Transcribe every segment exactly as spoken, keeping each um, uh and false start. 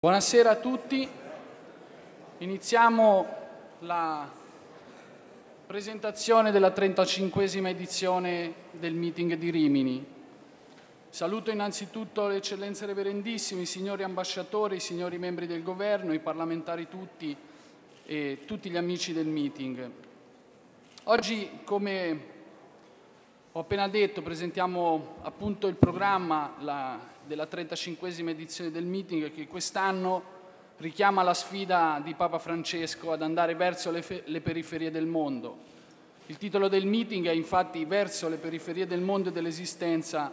Buonasera a tutti, iniziamo la presentazione della trentacinquesima edizione del meeting di Rimini. Saluto innanzitutto le eccellenze reverendissime, i signori ambasciatori, i signori membri del governo, i parlamentari tutti e tutti gli amici del meeting. Oggi, come ho appena detto, presentiamo appunto il programma, la della trentacinquesima edizione del meeting, che quest'anno richiama la sfida di Papa Francesco ad andare verso le, le periferie del mondo. Il titolo del meeting è infatti "Verso le periferie del mondo e dell'esistenza,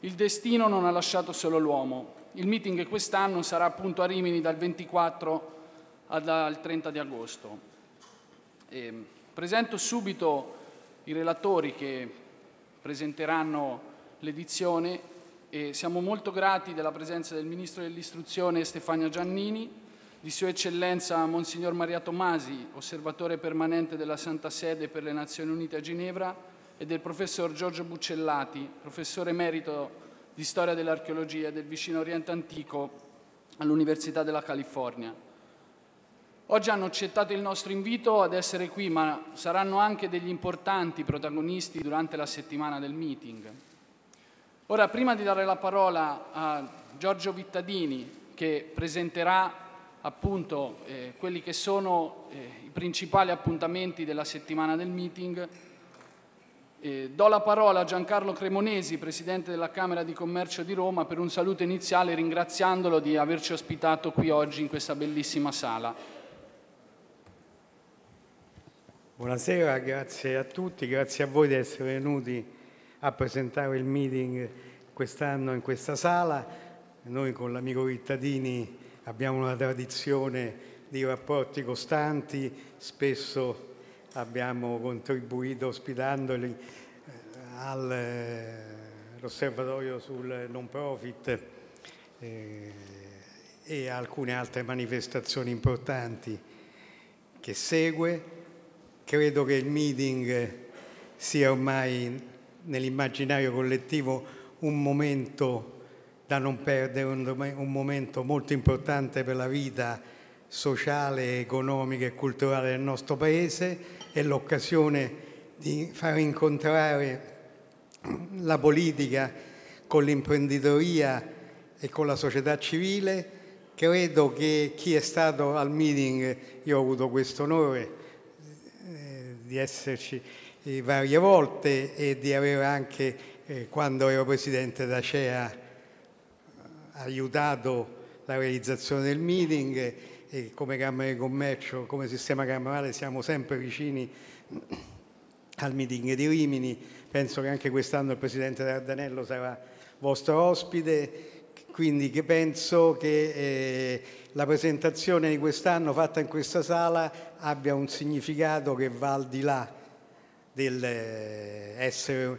il destino non ha lasciato solo l'uomo". Il meeting quest'anno sarà appunto a Rimini dal ventiquattro al trenta di agosto. E presento subito i relatori che presenteranno l'edizione. E siamo molto grati della presenza del Ministro dell'Istruzione Stefania Giannini, di Sua Eccellenza Monsignor Maria Tomasi, osservatore permanente della Santa Sede per le Nazioni Unite a Ginevra, e del Professor Giorgio Buccellati, professore emerito di Storia dell'Archeologia del Vicino Oriente Antico all'Università della California. Oggi hanno accettato il nostro invito ad essere qui, ma saranno anche degli importanti protagonisti durante la settimana del meeting. Ora, prima di dare la parola a Giorgio Vittadini, che presenterà appunto eh, quelli che sono eh, i principali appuntamenti della settimana del meeting, eh, do la parola a Giancarlo Cremonesi, Presidente della Camera di Commercio di Roma, per un saluto iniziale ringraziandolo di averci ospitato qui oggi in questa bellissima sala. Buonasera, grazie a tutti, grazie a voi di essere venuti a presentare il meeting quest'anno in questa sala. Noi con l'amico Vittadini abbiamo una tradizione di rapporti costanti, spesso abbiamo contribuito ospitandoli all'osservatorio sul non profit e a alcune altre manifestazioni importanti che segue. Credo che il meeting sia ormai nell'immaginario collettivo un momento da non perdere, un momento molto importante per la vita sociale, economica e culturale del nostro Paese, e l'occasione di far incontrare la politica con l'imprenditoria e con la società civile. Credo che chi è stato al meeting, io ho avuto questo onore eh, di esserci varie volte e di aver anche, eh, quando ero presidente d'A C E A, aiutato la realizzazione del meeting, e come Camera di Commercio, come sistema camerale siamo sempre vicini al meeting di Rimini. Penso che anche quest'anno il presidente Dardanello sarà vostro ospite, quindi che penso che eh, la presentazione di quest'anno fatta in questa sala abbia un significato che va al di là del essere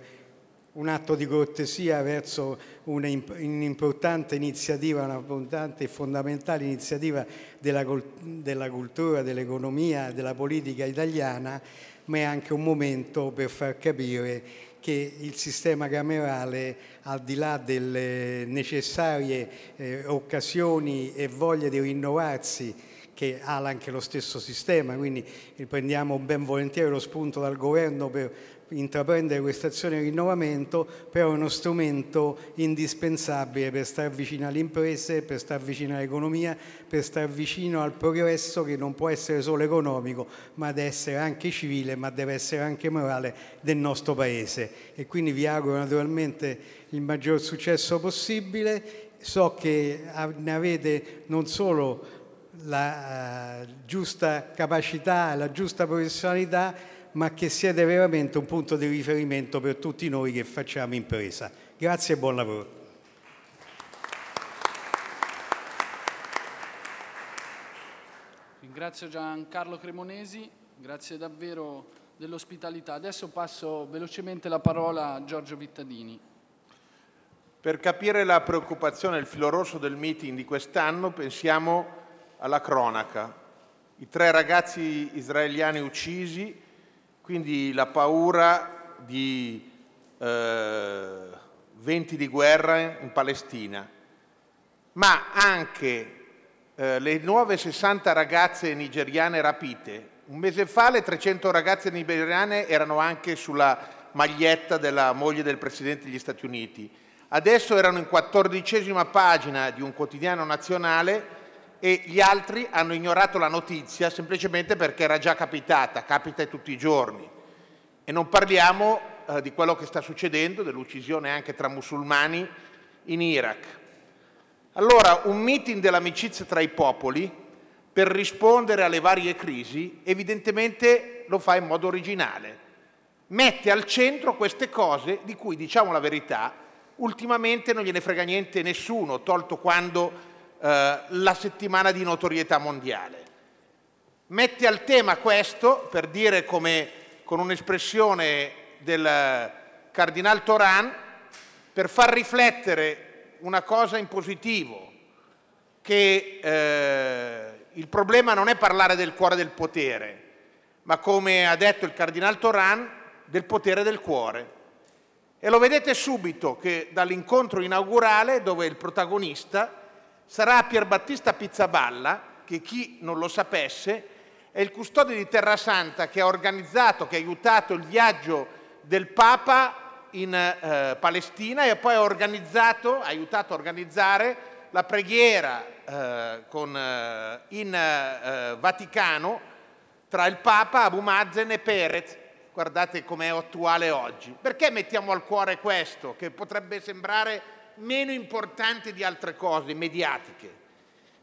un atto di cortesia verso un'importante iniziativa, un'importante e fondamentale iniziativa della, della cultura, dell'economia, della politica italiana, ma è anche un momento per far capire che il sistema camerale, al di là delle necessarie eh, occasioni e voglia di rinnovarsi che ha anche lo stesso sistema, quindi prendiamo ben volentieri lo spunto dal governo per intraprendere questa azione di rinnovamento, però è uno strumento indispensabile per star vicino alle imprese, per star vicino all'economia, per star vicino al progresso che non può essere solo economico, ma deve essere anche civile, ma deve essere anche morale del nostro Paese. E quindi vi auguro naturalmente il maggior successo possibile. So che ne avete non solo la uh, giusta capacità e la giusta professionalità, ma che siete veramente un punto di riferimento per tutti noi che facciamo impresa. Grazie e buon lavoro. Ringrazio Giancarlo Cremonesi, grazie davvero dell'ospitalità. Adesso passo velocemente la parola a Giorgio Vittadini. Per capire la preoccupazione e il filo rosso del meeting di quest'anno, pensiamo alla cronaca, i tre ragazzi israeliani uccisi, quindi la paura di eh, venti di guerra in Palestina, ma anche eh, le nuove sessanta ragazze nigeriane rapite. Un mese fa le trecento ragazze nigeriane erano anche sulla maglietta della moglie del Presidente degli Stati Uniti. Adesso erano in quattordicesima pagina di un quotidiano nazionale e gli altri hanno ignorato la notizia semplicemente perché era già capitata, capita tutti i giorni. E non parliamo eh, di quello che sta succedendo, dell'uccisione anche tra musulmani in Iraq. Allora, un meeting dell'amicizia tra i popoli per rispondere alle varie crisi, evidentemente lo fa in modo originale. Mette al centro queste cose di cui, diciamo la verità, ultimamente non gliene frega niente nessuno, tolto quando eh, la settimana di notorietà mondiale. Mette al tema questo per dire, come con un'espressione del Cardinal Toran, per far riflettere una cosa in positivo, che eh, il problema non è parlare del cuore del potere, ma, come ha detto il Cardinal Toran, del potere del cuore. E lo vedete subito che dall'incontro inaugurale, dove il protagonista sarà Pier Battista Pizzaballa, che chi non lo sapesse è il custode di Terra Santa che ha organizzato, che ha aiutato il viaggio del Papa in eh, Palestina e poi ha organizzato, ha aiutato a organizzare la preghiera eh, con, eh, in eh, Vaticano tra il Papa, Abu Mazen e Perez. Guardate com'è attuale oggi. Perché mettiamo al cuore questo, che potrebbe sembrare meno importante di altre cose mediatiche?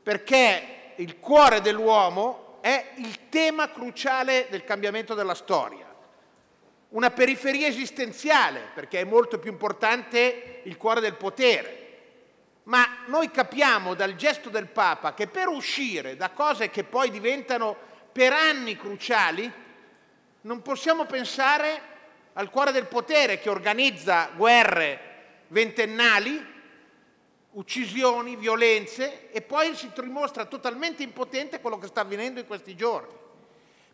Perché il cuore dell'uomo è il tema cruciale del cambiamento della storia. Una periferia esistenziale, perché è molto più importante il cuore del potere. Ma noi capiamo dal gesto del Papa che per uscire da cose che poi diventano per anni cruciali non possiamo pensare al cuore del potere, che organizza guerre ventennali, uccisioni, violenze, e poi si dimostra totalmente impotente quello che sta avvenendo in questi giorni.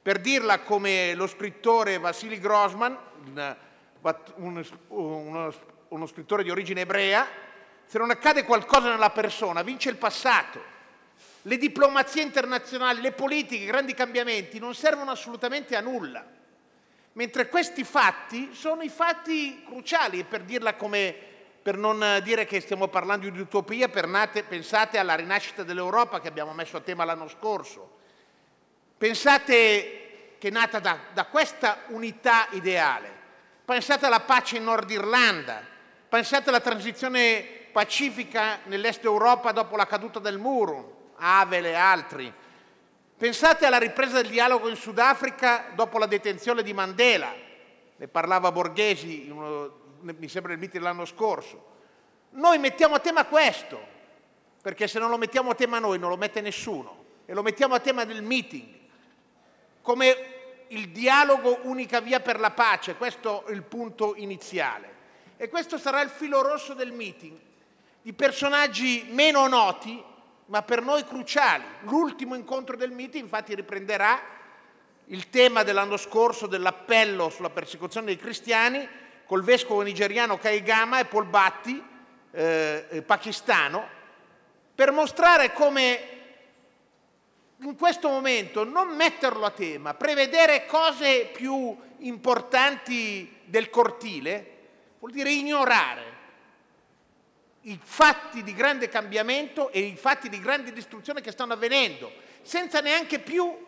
Per dirla come lo scrittore Vasili Grossman, uno scrittore di origine ebrea: se non accade qualcosa nella persona, vince il passato. Le diplomazie internazionali, le politiche, i grandi cambiamenti non servono assolutamente a nulla. Mentre questi fatti sono i fatti cruciali, per dirla come, per non dire che stiamo parlando di utopia, pensate alla rinascita dell'Europa che abbiamo messo a tema l'anno scorso. Pensate che è nata da, da questa unità ideale. Pensate alla pace in Nord Irlanda. Pensate alla transizione pacifica nell'est Europa dopo la caduta del muro, Havel e altri. Pensate alla ripresa del dialogo in Sudafrica dopo la detenzione di Mandela, ne parlava Borghesi, uno, mi sembra il meeting l'anno scorso. Noi mettiamo a tema questo, perché se non lo mettiamo a tema noi non lo mette nessuno, e lo mettiamo a tema del meeting, come il dialogo unica via per la pace, questo è il punto iniziale. E questo sarà il filo rosso del meeting, di personaggi meno noti ma per noi cruciali. L'ultimo incontro del meeting infatti riprenderà il tema dell'anno scorso dell'appello sulla persecuzione dei cristiani col vescovo nigeriano Kaigama e Paul Bhatti, eh, pakistano, per mostrare come in questo momento non metterlo a tema, prevedere cose più importanti del cortile, vuol dire ignorare i fatti di grande cambiamento e i fatti di grande distruzione che stanno avvenendo, senza neanche più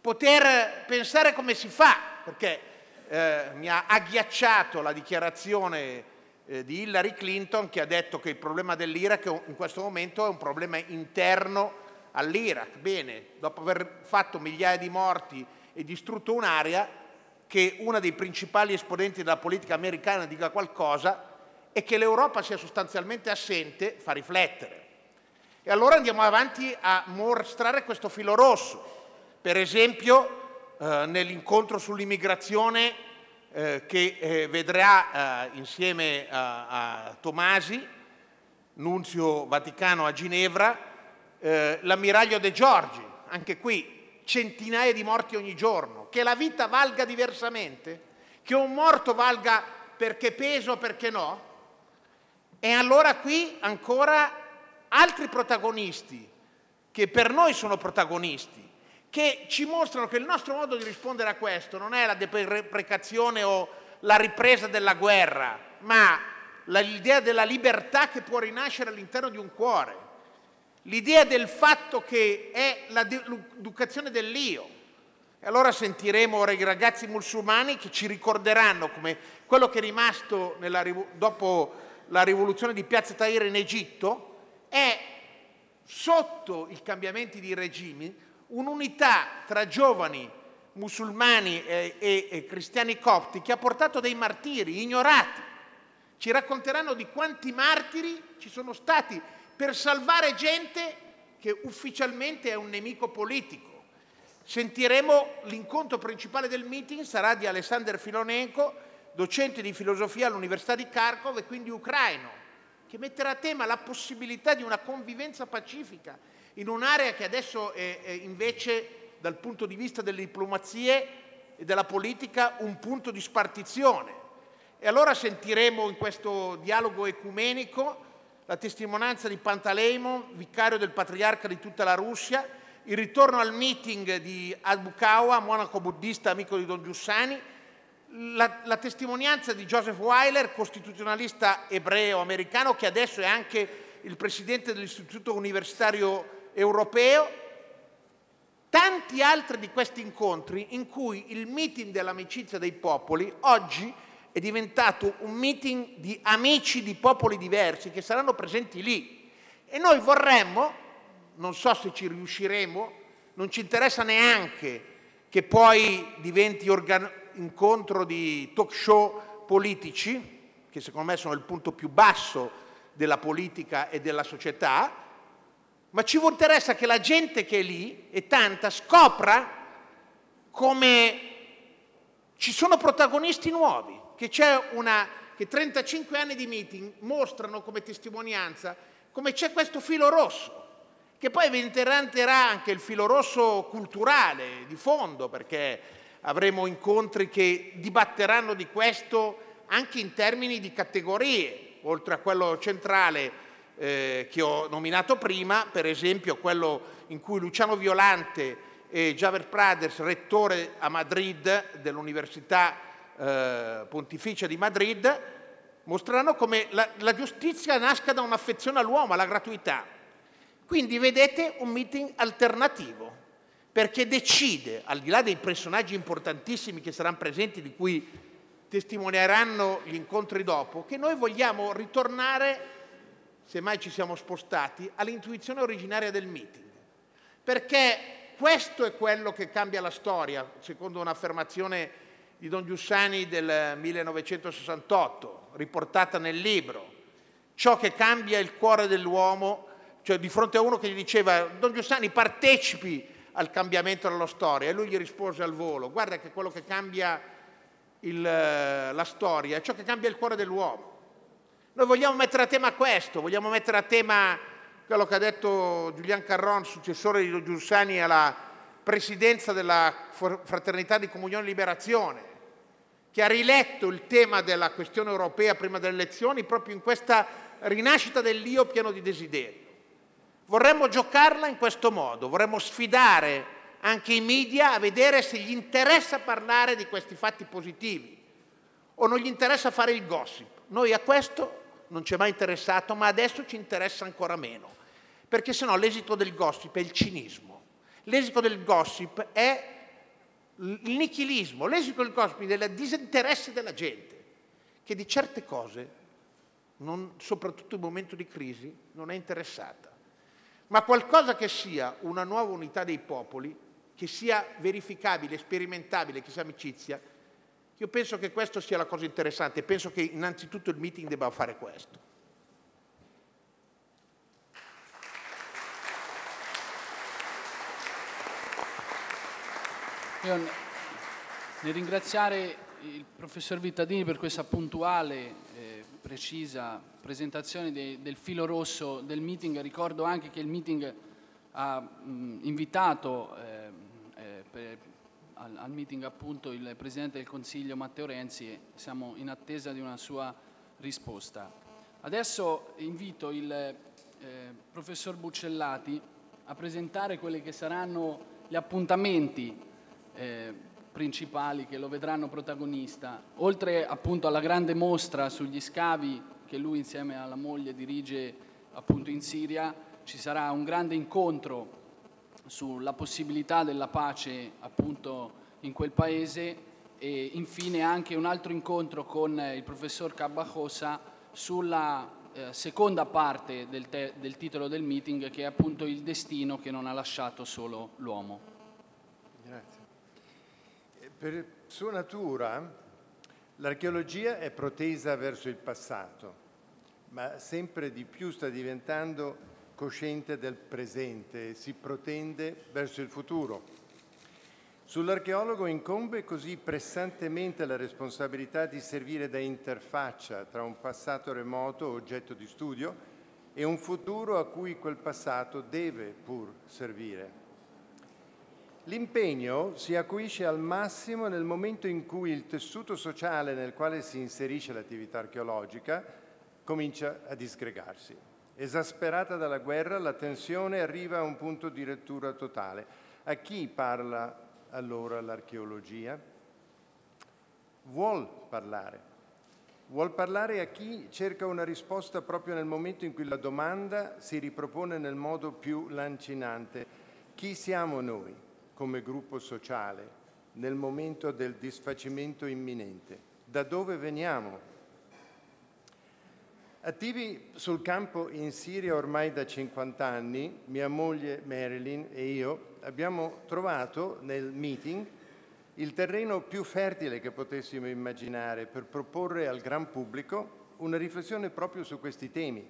poter pensare come si fa, perché eh, mi ha agghiacciato la dichiarazione eh, di Hillary Clinton, che ha detto che il problema dell'Iraq in questo momento è un problema interno all'Iraq. Bene, dopo aver fatto migliaia di morti e distrutto un'area, che una dei principali esponenti della politica americana dica qualcosa e che l'Europa sia sostanzialmente assente fa riflettere. E allora andiamo avanti a mostrare questo filo rosso, per esempio eh, nell'incontro sull'immigrazione eh, che eh, vedrà eh, insieme a, a Tomasi, nunzio vaticano a Ginevra, eh, l'ammiraglio De Giorgi, anche qui centinaia di morti ogni giorno, che la vita valga diversamente, che un morto valga perché peso o perché no. E allora qui ancora altri protagonisti che per noi sono protagonisti, che ci mostrano che il nostro modo di rispondere a questo non è la deprecazione o la ripresa della guerra, ma l'idea della libertà che può rinascere all'interno di un cuore, l'idea del fatto che è l'educazione dell'io. E allora sentiremo ora i ragazzi musulmani che ci ricorderanno come quello che è rimasto nella, dopo la rivoluzione di Piazza Tahrir in Egitto è, sotto i cambiamenti di regimi, un'unità tra giovani musulmani e, e, e cristiani copti che ha portato dei martiri ignorati. Ci racconteranno di quanti martiri ci sono stati per salvare gente che ufficialmente è un nemico politico. Sentiremo l'incontro principale del meeting, sarà di Alessandro Filonenko, docente di filosofia all'Università di Kharkov e quindi ucraino, che metterà a tema la possibilità di una convivenza pacifica in un'area che adesso è, è invece dal punto di vista delle diplomazie e della politica un punto di spartizione. E allora sentiremo in questo dialogo ecumenico la testimonianza di Pantaleimo, vicario del patriarca di tutta la Russia, il ritorno al meeting di Adbukawa, monaco buddista amico di Don Giussani, la, la testimonianza di Joseph Weiler, costituzionalista ebreo-americano che adesso è anche il presidente dell'Istituto Universitario Europeo, tanti altri di questi incontri in cui il meeting dell'amicizia dei popoli oggi è diventato un meeting di amici di popoli diversi che saranno presenti lì. E noi vorremmo, non so se ci riusciremo, non ci interessa neanche che poi diventi organ- incontro di talk show politici, che secondo me sono il punto più basso della politica e della società, ma ci interessa che la gente che è lì, e tanta, scopra come ci sono protagonisti nuovi, che c'è una, che trentacinque anni di meeting mostrano come testimonianza come c'è questo filo rosso, che poi diventerà anche il filo rosso culturale di fondo, perché avremo incontri che dibatteranno di questo anche in termini di categorie, oltre a quello centrale Eh, che ho nominato prima, per esempio quello in cui Luciano Violante e Javier Prades, rettore a Madrid dell'Università eh, Pontificia di Madrid, mostrano come la, la giustizia nasca da un'affezione all'uomo, alla gratuità. Quindi vedete un meeting alternativo, perché decide, al di là dei personaggi importantissimi che saranno presenti, di cui testimonieranno gli incontri dopo, che noi vogliamo ritornare, semmai ci siamo spostati, all'intuizione originaria del meeting. Perché questo è quello che cambia la storia, secondo un'affermazione di Don Giussani del millenovecentosessantotto, riportata nel libro. Ciò che cambia il cuore dell'uomo, cioè di fronte a uno che gli diceva «Don Giussani, partecipi al cambiamento della storia», e lui gli rispose al volo «Guarda che quello che cambia il, la storia è ciò che cambia il cuore dell'uomo». Noi vogliamo mettere a tema questo, vogliamo mettere a tema quello che ha detto Julián Carrón, successore di Don Giussani alla presidenza della Fraternità di Comunione e Liberazione, che ha riletto il tema della questione europea prima delle elezioni proprio in questa rinascita dell'io pieno di desiderio. Vorremmo giocarla in questo modo, vorremmo sfidare anche i media a vedere se gli interessa parlare di questi fatti positivi o non gli interessa fare il gossip. Noi a questo non ci è mai interessato, ma adesso ci interessa ancora meno, perché sennò l'esito del gossip è il cinismo, l'esito del gossip è il nichilismo, l'esito del gossip è il disinteresse della gente, che di certe cose, non, soprattutto in momento di crisi, non è interessata. Ma qualcosa che sia una nuova unità dei popoli, che sia verificabile, sperimentabile, che sia amicizia, io penso che questo sia la cosa interessante, penso che innanzitutto il meeting debba fare questo. Io nel ringraziare il professor Vittadini per questa puntuale, eh, precisa presentazione de, del filo rosso del meeting, ricordo anche che il meeting ha mh, invitato eh, eh, per, al meeting appunto il Presidente del Consiglio Matteo Renzi e siamo in attesa di una sua risposta. Adesso invito il eh, Professor Buccellati a presentare quelli che saranno gli appuntamenti eh, principali che lo vedranno protagonista, oltre appunto alla grande mostra sugli scavi che lui insieme alla moglie dirige appunto in Siria. Ci sarà un grande incontro sulla possibilità della pace appunto in quel paese e infine anche un altro incontro con il professor Cabbajosa sulla eh, seconda parte del, te- del titolo del meeting, che è appunto il destino che non ha lasciato solo l'uomo. Grazie. Per sua natura l'archeologia è protesa verso il passato, ma sempre di più sta diventando cosciente del presente e si protende verso il futuro. Sull'archeologo incombe così pressantemente la responsabilità di servire da interfaccia tra un passato remoto, oggetto di studio, e un futuro a cui quel passato deve pur servire. L'impegno si acuisce al massimo nel momento in cui il tessuto sociale nel quale si inserisce l'attività archeologica comincia a disgregarsi. Esasperata dalla guerra, la tensione arriva a un punto di rottura totale. A chi parla allora l'archeologia? Vuol parlare. Vuol parlare a chi cerca una risposta proprio nel momento in cui la domanda si ripropone nel modo più lancinante. Chi siamo noi come gruppo sociale nel momento del disfacimento imminente? Da dove veniamo? Attivi sul campo in Siria ormai da cinquanta anni, mia moglie Marilyn e io abbiamo trovato nel meeting il terreno più fertile che potessimo immaginare per proporre al gran pubblico una riflessione proprio su questi temi.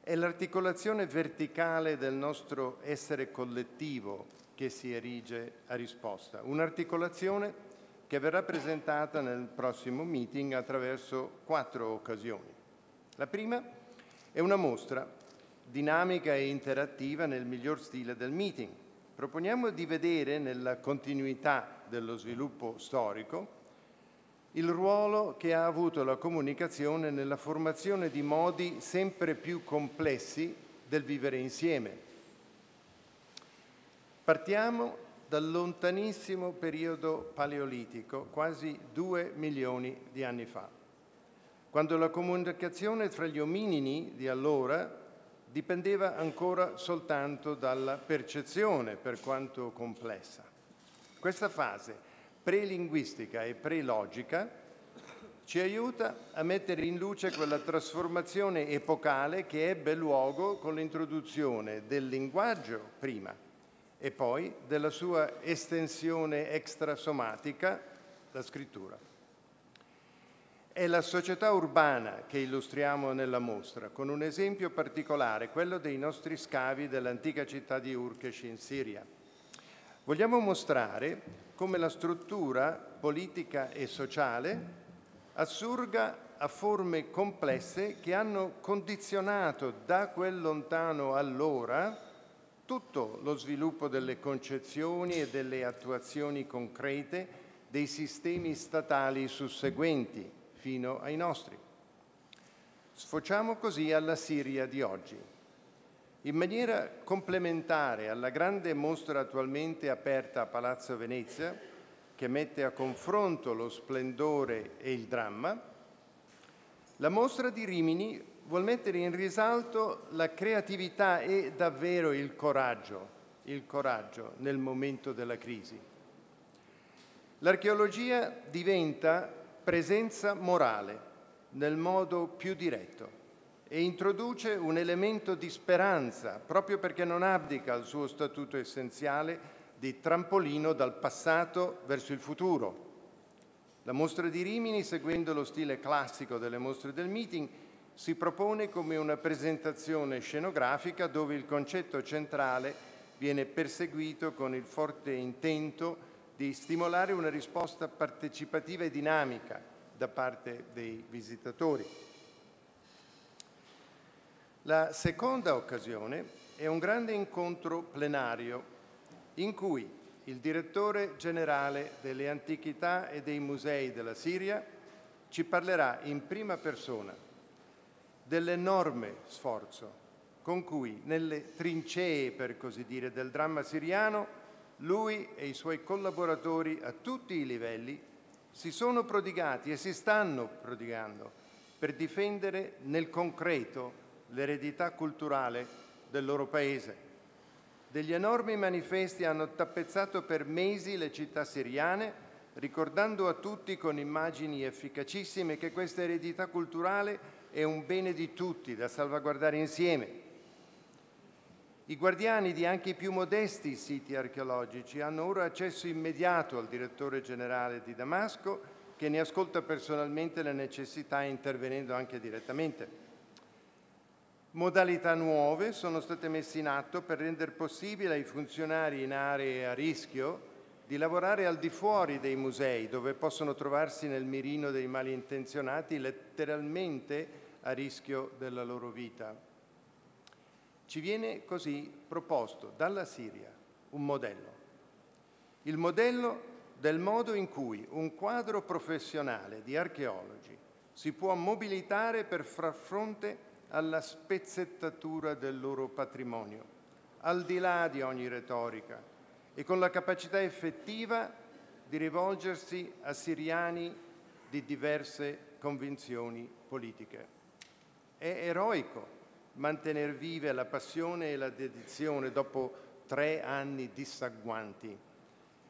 È l'articolazione verticale del nostro essere collettivo che si erige a risposta, un'articolazione che verrà presentata nel prossimo meeting attraverso quattro occasioni. La prima è una mostra dinamica e interattiva nel miglior stile del meeting. Proponiamo di vedere nella continuità dello sviluppo storico il ruolo che ha avuto la comunicazione nella formazione di modi sempre più complessi del vivere insieme. Partiamo dal lontanissimo periodo paleolitico, quasi due milioni di anni fa, quando la comunicazione tra gli ominini di allora dipendeva ancora soltanto dalla percezione, per quanto complessa. Questa fase prelinguistica e prelogica ci aiuta a mettere in luce quella trasformazione epocale che ebbe luogo con l'introduzione del linguaggio prima e poi della sua estensione extrasomatica, la scrittura. È la società urbana che illustriamo nella mostra, con un esempio particolare, quello dei nostri scavi dell'antica città di Urkesh in Siria. Vogliamo mostrare come la struttura politica e sociale assurga a forme complesse che hanno condizionato da quel lontano allora tutto lo sviluppo delle concezioni e delle attuazioni concrete dei sistemi statali susseguenti fino ai nostri. Sfociamo così alla Siria di oggi. In maniera complementare alla grande mostra attualmente aperta a Palazzo Venezia, che mette a confronto lo splendore e il dramma, la mostra di Rimini vuol mettere in risalto la creatività e davvero il coraggio, il coraggio nel momento della crisi. L'archeologia diventa presenza morale nel modo più diretto e introduce un elemento di speranza proprio perché non abdica al suo statuto essenziale di trampolino dal passato verso il futuro. La mostra di Rimini, seguendo lo stile classico delle mostre del meeting, si propone come una presentazione scenografica dove il concetto centrale viene perseguito con il forte intento di stimolare una risposta partecipativa e dinamica da parte dei visitatori. La seconda occasione è un grande incontro plenario in cui il direttore generale delle antichità e dei musei della Siria ci parlerà in prima persona dell'enorme sforzo con cui nelle trincee, per così dire, del dramma siriano, lui e i suoi collaboratori a tutti i livelli si sono prodigati e si stanno prodigando per difendere nel concreto l'eredità culturale del loro paese. Degli enormi manifesti hanno tappezzato per mesi le città siriane, ricordando a tutti con immagini efficacissime che questa eredità culturale è un bene di tutti da salvaguardare insieme. I guardiani di anche i più modesti siti archeologici hanno ora accesso immediato al direttore generale di Damasco, che ne ascolta personalmente le necessità intervenendo anche direttamente. Modalità nuove sono state messe in atto per rendere possibile ai funzionari in aree a rischio di lavorare al di fuori dei musei, dove possono trovarsi nel mirino dei malintenzionati letteralmente a rischio della loro vita. Ci viene così proposto dalla Siria un modello, il modello del modo in cui un quadro professionale di archeologi si può mobilitare per far fronte alla spezzettatura del loro patrimonio, al di là di ogni retorica e con la capacità effettiva di rivolgersi a siriani di diverse convinzioni politiche. È eroico mantenere vive la passione e la dedizione dopo tre anni dissanguanti.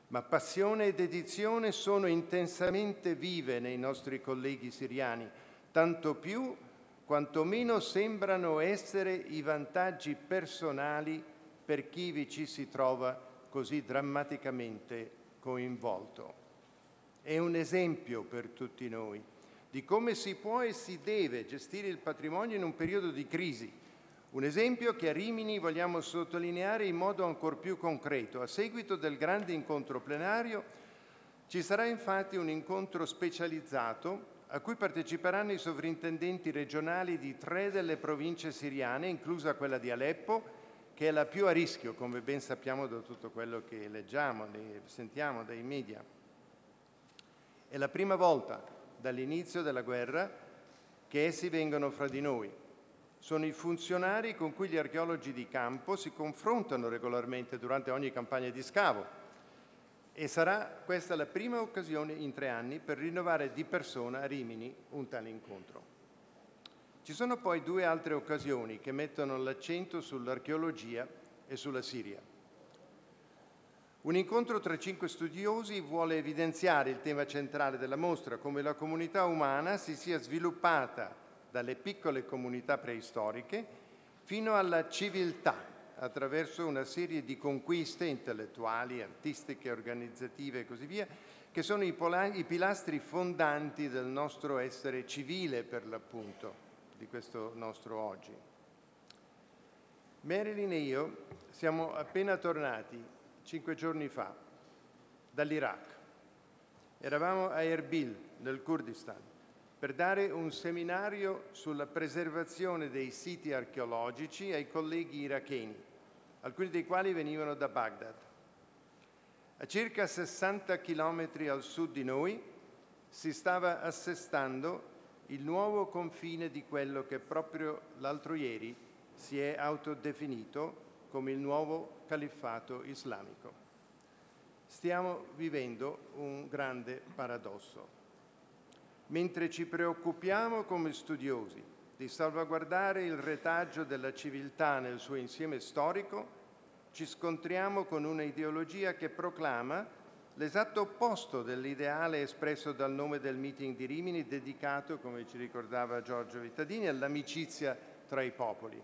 Ma passione e dedizione sono intensamente vive nei nostri colleghi siriani, tanto più quanto meno sembrano essere i vantaggi personali per chi vi ci si trova così drammaticamente coinvolto. È un esempio per tutti noi di come si può e si deve gestire il patrimonio in un periodo di crisi. Un esempio che a Rimini vogliamo sottolineare in modo ancor più concreto. A seguito del grande incontro plenario ci sarà infatti un incontro specializzato a cui parteciperanno i sovrintendenti regionali di tre delle province siriane, inclusa quella di Aleppo, che è la più a rischio, come ben sappiamo da tutto quello che leggiamo e sentiamo dai media. È la prima volta dall'inizio della guerra che essi vengono fra di noi. Sono i funzionari con cui gli archeologi di campo si confrontano regolarmente durante ogni campagna di scavo e sarà questa la prima occasione in tre anni per rinnovare di persona a Rimini un tale incontro. Ci sono poi due altre occasioni che mettono l'accento sull'archeologia e sulla Siria. Un incontro tra cinque studiosi vuole evidenziare il tema centrale della mostra, come la comunità umana si sia sviluppata dalle piccole comunità preistoriche fino alla civiltà, attraverso una serie di conquiste intellettuali, artistiche, organizzative e così via, che sono i, i pilastri fondanti del nostro essere civile, per l'appunto, di questo nostro oggi. Marilyn e io siamo appena tornati cinque giorni fa dall'Iraq. Eravamo a Erbil, nel Kurdistan, per dare un seminario sulla preservazione dei siti archeologici ai colleghi iracheni, alcuni dei quali venivano da Baghdad. A circa sessanta chilometri al sud di noi si stava assestando il nuovo confine di quello che proprio l'altro ieri si è autodefinito come il nuovo califfato islamico. Stiamo vivendo un grande paradosso. Mentre ci preoccupiamo come studiosi di salvaguardare il retaggio della civiltà nel suo insieme storico, ci scontriamo con una ideologia che proclama l'esatto opposto dell'ideale espresso dal nome del meeting di Rimini, dedicato, come ci ricordava Giorgio Vittadini, all'amicizia tra i popoli.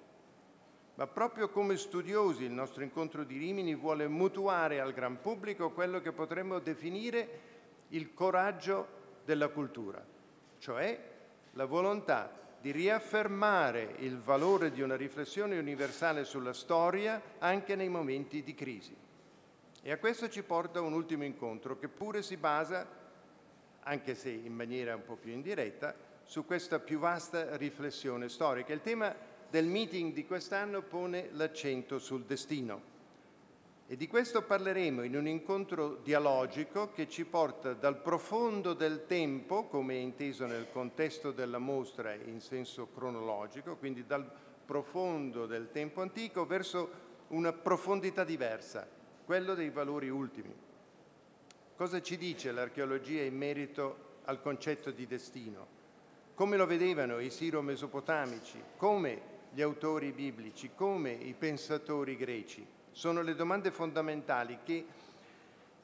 Ma proprio come studiosi il nostro incontro di Rimini vuole mutuare al gran pubblico quello che potremmo definire il coraggio della cultura, cioè la volontà di riaffermare il valore di una riflessione universale sulla storia anche nei momenti di crisi. E a questo ci porta un ultimo incontro che pure si basa, anche se in maniera un po' più indiretta, su questa più vasta riflessione storica. Il tema del meeting di quest'anno pone l'accento sul destino e di questo parleremo in un incontro dialogico che ci porta dal profondo del tempo, come inteso nel contesto della mostra in senso cronologico, quindi dal profondo del tempo antico verso una profondità diversa, quello dei valori ultimi. Cosa ci dice l'archeologia in merito al concetto di destino? Come lo vedevano i siro-mesopotamici? Come gli autori biblici? Come i pensatori greci? Sono le domande fondamentali che,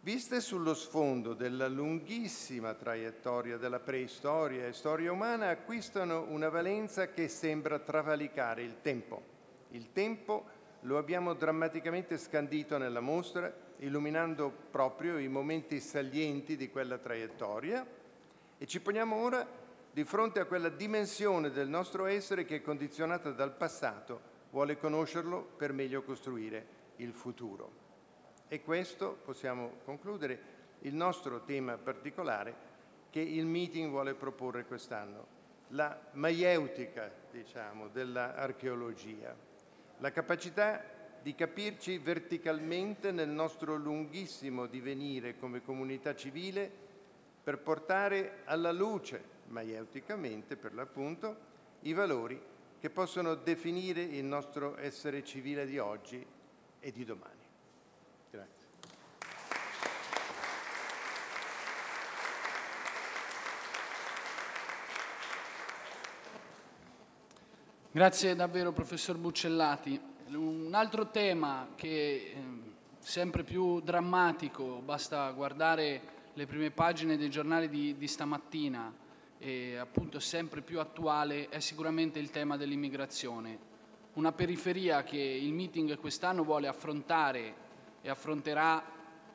viste sullo sfondo della lunghissima traiettoria della preistoria e storia umana, acquistano una valenza che sembra travalicare il tempo. Il tempo lo abbiamo drammaticamente scandito nella mostra, illuminando proprio i momenti salienti di quella traiettoria, e ci poniamo ora di fronte a quella dimensione del nostro essere che, condizionata dal passato, vuole conoscerlo per meglio costruire il futuro. E questo, possiamo concludere, il nostro tema particolare che il meeting vuole proporre quest'anno, la maieutica, diciamo, dell'archeologia, la capacità di capirci verticalmente nel nostro lunghissimo divenire come comunità civile per portare alla luce, maieuticamente per l'appunto, i valori che possono definire il nostro essere civile di oggi e di domani. Grazie. Grazie davvero, professor Buccellati. Un altro tema che è sempre più drammatico, basta guardare le prime pagine dei giornali di, di stamattina, e appunto sempre più attuale, è sicuramente il tema dell'immigrazione. Una periferia che il meeting quest'anno vuole affrontare e affronterà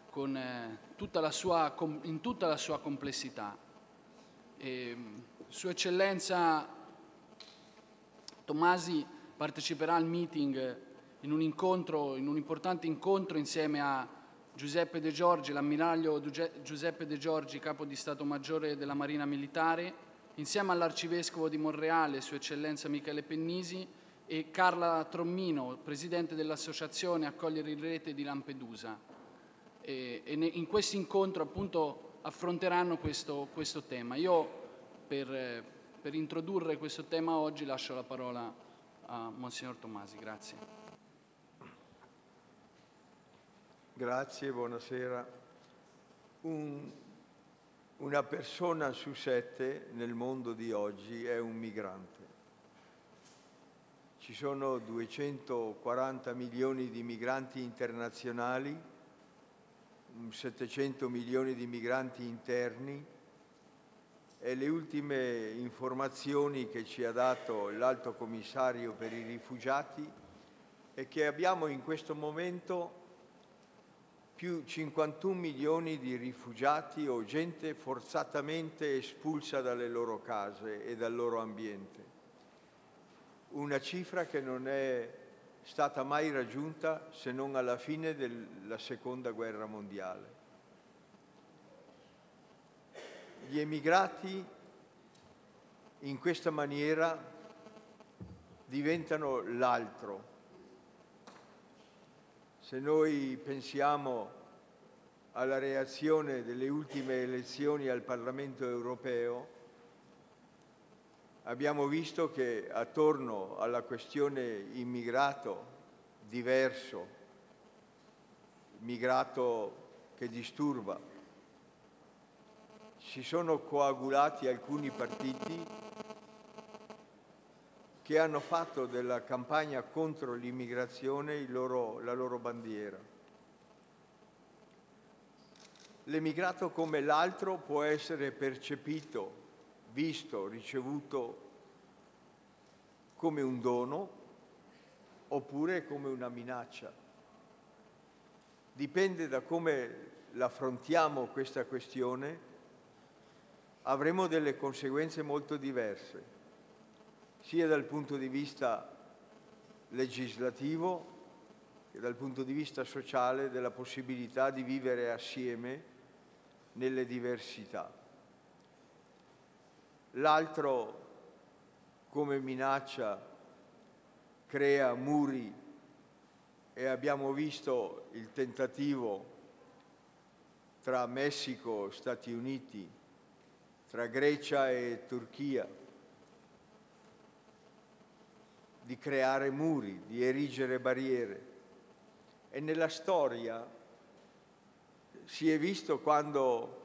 con, eh, tutta la sua, com, in tutta la sua complessità. E, Sua Eccellenza Tomasi parteciperà al meeting in un, incontro, in un importante incontro insieme a Giuseppe De Giorgi, l'ammiraglio Giuseppe De Giorgi, capo di Stato Maggiore della Marina Militare, insieme all'Arcivescovo di Monreale, Sua Eccellenza Michele Pennisi, e Carla Trommino, presidente dell'associazione Accogliere in Rete di Lampedusa. E, e ne, in questo incontro appunto affronteranno questo, questo tema. Io per, per introdurre questo tema oggi lascio la parola a Monsignor Tomasi. Grazie. Grazie, buonasera. Un, una persona su sette nel mondo di oggi è un migrante. Ci sono duecentoquaranta milioni di migranti internazionali, settecento milioni di migranti interni, e le ultime informazioni che ci ha dato l'Alto Commissario per i Rifugiati è che abbiamo in questo momento più cinquantuno milioni di rifugiati o gente forzatamente espulsa dalle loro case e dal loro ambiente. Una cifra che non è stata mai raggiunta se non alla fine della Seconda Guerra Mondiale. Gli emigrati in questa maniera diventano l'altro. Se noi pensiamo alla reazione delle ultime elezioni al Parlamento europeo, abbiamo visto che attorno alla questione immigrato diverso, immigrato che disturba, si sono coagulati alcuni partiti che hanno fatto della campagna contro l'immigrazione il loro, la loro bandiera. L'emigrato come l'altro può essere percepito, visto, ricevuto come un dono oppure come una minaccia. Dipende da come l'affrontiamo questa questione, avremo delle conseguenze molto diverse, sia dal punto di vista legislativo che dal punto di vista sociale della possibilità di vivere assieme nelle diversità. L'altro, come minaccia, crea muri, e abbiamo visto il tentativo tra Messico e Stati Uniti, tra Grecia e Turchia. di creare muri, di erigere barriere. E nella storia si è visto quando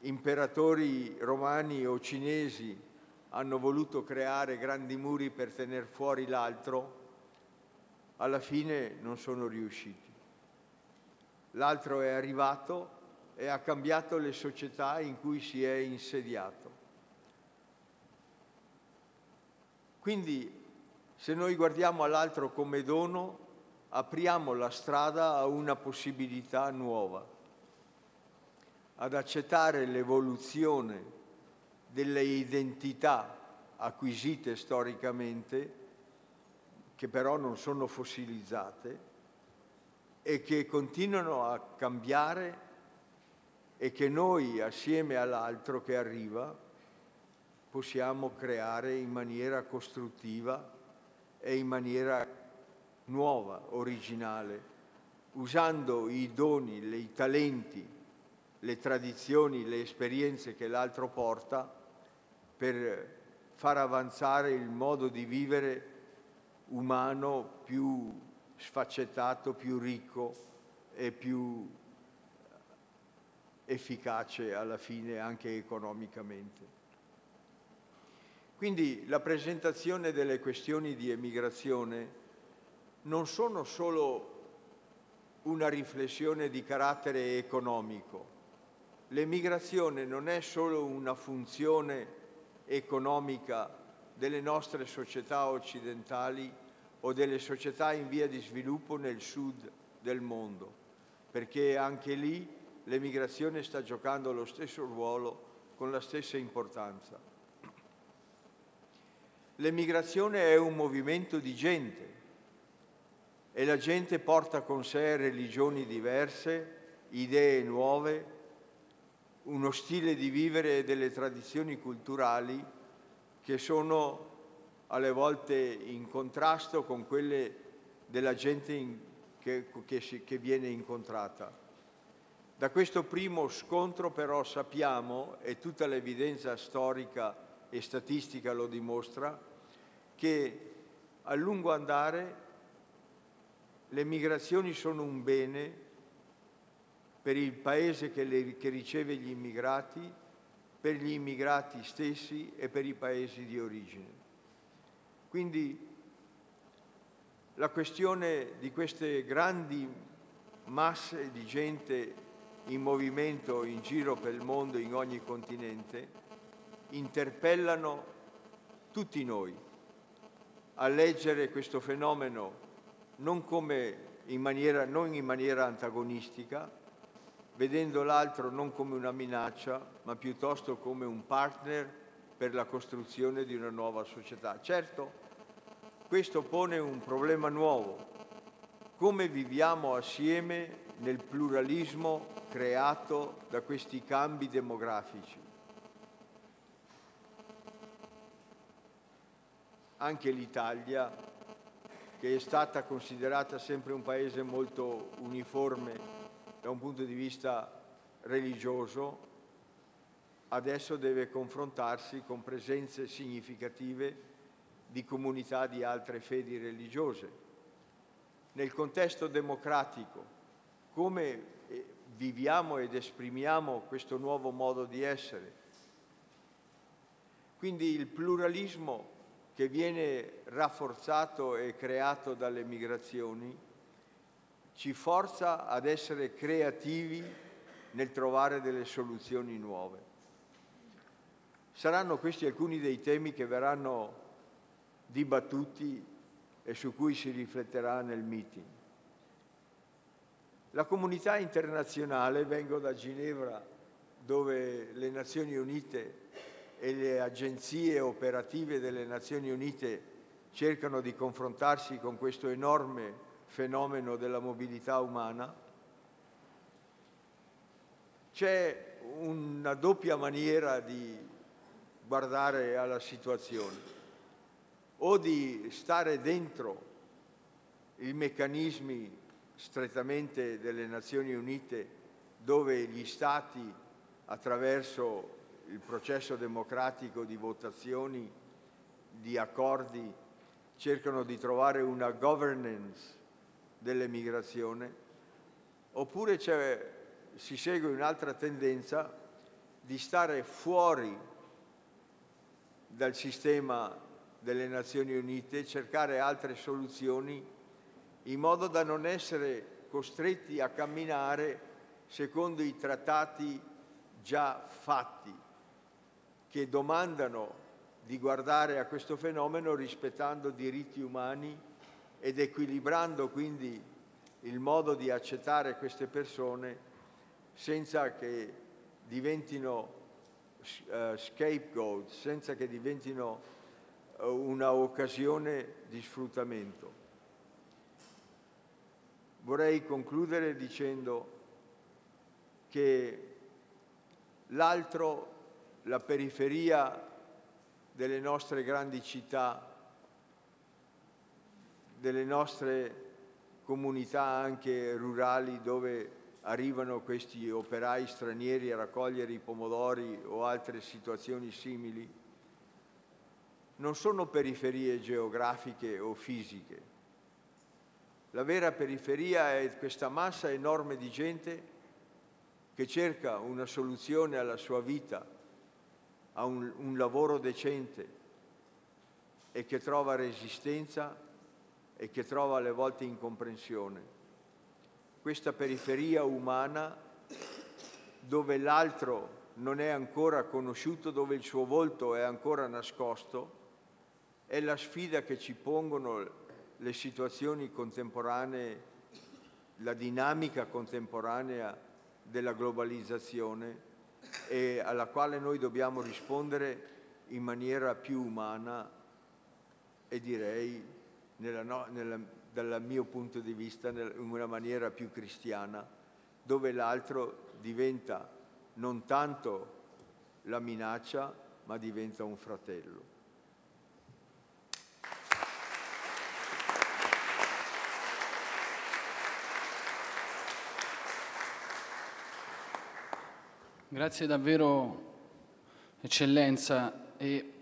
imperatori romani o cinesi hanno voluto creare grandi muri per tenere fuori l'altro, alla fine non sono riusciti. L'altro è arrivato e ha cambiato le società in cui si è insediato. Quindi, se noi guardiamo all'altro come dono, apriamo la strada a una possibilità nuova, ad accettare l'evoluzione delle identità acquisite storicamente, che però non sono fossilizzate e che continuano a cambiare, e che noi, assieme all'altro che arriva, possiamo creare in maniera costruttiva e in maniera nuova, originale, usando i doni, i talenti, le tradizioni, le esperienze che l'altro porta per far avanzare il modo di vivere umano più sfaccettato, più ricco e più efficace alla fine anche economicamente. Quindi la presentazione delle questioni di emigrazione non sono solo una riflessione di carattere economico. L'emigrazione non è solo una funzione economica delle nostre società occidentali o delle società in via di sviluppo nel sud del mondo, perché anche lì l'emigrazione sta giocando lo stesso ruolo con la stessa importanza. L'emigrazione è un movimento di gente e la gente porta con sé religioni diverse, idee nuove, uno stile di vivere e delle tradizioni culturali che sono alle volte in contrasto con quelle della gente in, che, che, si, che viene incontrata. Da questo primo scontro però sappiamo, e tutta l'evidenza storica e statistica lo dimostra, che a lungo andare le migrazioni sono un bene per il paese che, le, che riceve gli immigrati, per gli immigrati stessi e per i paesi di origine. Quindi la questione di queste grandi masse di gente in movimento in giro per il mondo, in ogni continente, interpellano tutti noi a leggere questo fenomeno non come in maniera, non in maniera antagonistica, vedendo l'altro non come una minaccia, ma piuttosto come un partner per la costruzione di una nuova società. Certo, questo pone un problema nuovo. Come viviamo assieme nel pluralismo creato da questi cambi demografici? Anche l'Italia, che è stata considerata sempre un paese molto uniforme da un punto di vista religioso, adesso deve confrontarsi con presenze significative di comunità di altre fedi religiose. Nel contesto democratico, come viviamo ed esprimiamo questo nuovo modo di essere? Quindi il pluralismo che viene rafforzato e creato dalle migrazioni ci forza ad essere creativi nel trovare delle soluzioni nuove. Saranno questi alcuni dei temi che verranno dibattuti e su cui si rifletterà nel meeting. La comunità internazionale, vengo da Ginevra, dove le Nazioni Unite e le agenzie operative delle Nazioni Unite cercano di confrontarsi con questo enorme fenomeno della mobilità umana, c'è una doppia maniera di guardare alla situazione, o di stare dentro i meccanismi strettamente delle Nazioni Unite, dove gli Stati, attraverso il processo democratico di votazioni, di accordi, cercano di trovare una governance dell'emigrazione, oppure c'è, si segue un'altra tendenza di stare fuori dal sistema delle Nazioni Unite, cercare altre soluzioni in modo da non essere costretti a camminare secondo i trattati già fatti, che domandano di guardare a questo fenomeno rispettando diritti umani ed equilibrando quindi il modo di accettare queste persone senza che diventino uh, scapegoat, senza che diventino uh, una occasione di sfruttamento. Vorrei concludere dicendo che l'altro, la periferia delle nostre grandi città, delle nostre comunità anche rurali dove arrivano questi operai stranieri a raccogliere i pomodori o altre situazioni simili, non sono periferie geografiche o fisiche. La vera periferia è questa massa enorme di gente che cerca una soluzione alla sua vita, a un, un lavoro decente, e che trova resistenza e che trova alle volte incomprensione. Questa periferia umana dove l'altro non è ancora conosciuto, dove il suo volto è ancora nascosto, è la sfida che ci pongono le situazioni contemporanee, la dinamica contemporanea della globalizzazione, e alla quale noi dobbiamo rispondere in maniera più umana e direi, nella no, nella, dal mio punto di vista, nel, in una maniera più cristiana, dove l'altro diventa non tanto la minaccia, ma diventa un fratello. Grazie davvero, Eccellenza, e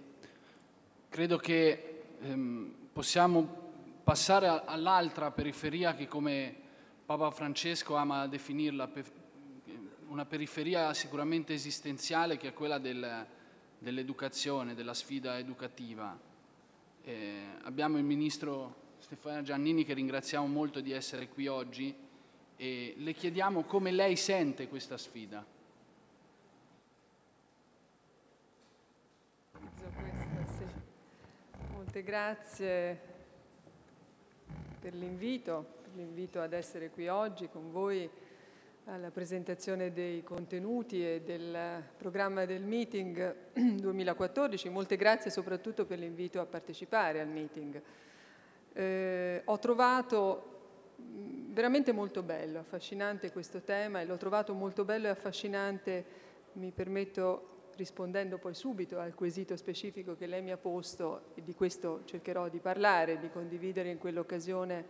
credo che ehm, possiamo passare a, all'altra periferia che, come Papa Francesco ama definirla, per, una periferia sicuramente esistenziale, che è quella del, dell'educazione, della sfida educativa. Eh, abbiamo il Ministro Stefania Giannini, che ringraziamo molto di essere qui oggi, e le chiediamo come lei sente questa sfida. Grazie per l'invito, per l'invito ad essere qui oggi con voi alla presentazione dei contenuti e del programma del meeting duemilaquattordici. Molte grazie soprattutto per l'invito a partecipare al meeting. Eh, ho trovato veramente molto bello, affascinante questo tema, e l'ho trovato molto bello e affascinante, mi permetto, rispondendo poi subito al quesito specifico che lei mi ha posto, e di questo cercherò di parlare, di condividere in quell'occasione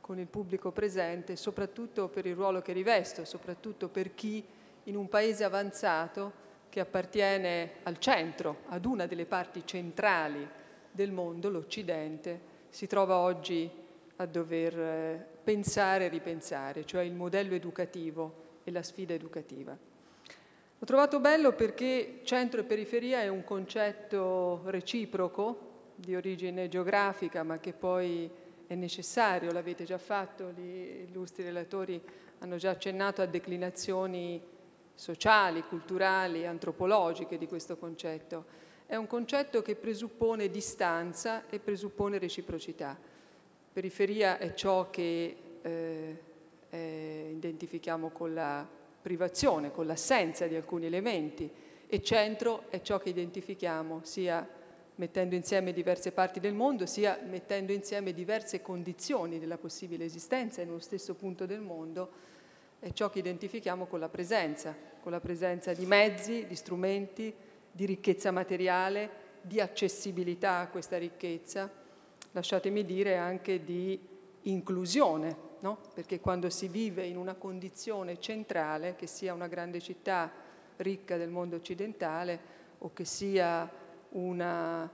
con il pubblico presente, soprattutto per il ruolo che rivesto, soprattutto per chi in un paese avanzato che appartiene al centro, ad una delle parti centrali del mondo, l'Occidente, si trova oggi a dover pensare e ripensare, cioè il modello educativo e la sfida educativa. Ho trovato bello perché centro e periferia è un concetto reciproco di origine geografica, ma che poi è necessario, l'avete già fatto, gli illustri relatori hanno già accennato a declinazioni sociali, culturali, antropologiche di questo concetto. È un concetto che presuppone distanza e presuppone reciprocità. Periferia è ciò che eh, eh, identifichiamo con la privazione, con l'assenza di alcuni elementi, e centro è ciò che identifichiamo sia mettendo insieme diverse parti del mondo, sia mettendo insieme diverse condizioni della possibile esistenza in uno stesso punto del mondo, è ciò che identifichiamo con la presenza, con la presenza di mezzi, di strumenti, di ricchezza materiale, di accessibilità a questa ricchezza, lasciatemi dire anche di inclusione, no? Perché quando si vive in una condizione centrale, che sia una grande città ricca del mondo occidentale o che sia una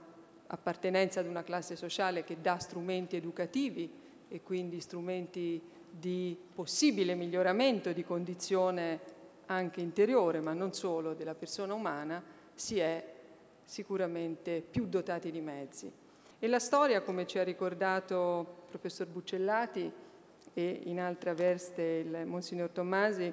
appartenenza ad una classe sociale che dà strumenti educativi e quindi strumenti di possibile miglioramento di condizione anche interiore, ma non solo, della persona umana, si è sicuramente più dotati di mezzi. E la storia, come ci ha ricordato il professor Buccellati e in altra veste il Monsignor Tomasi,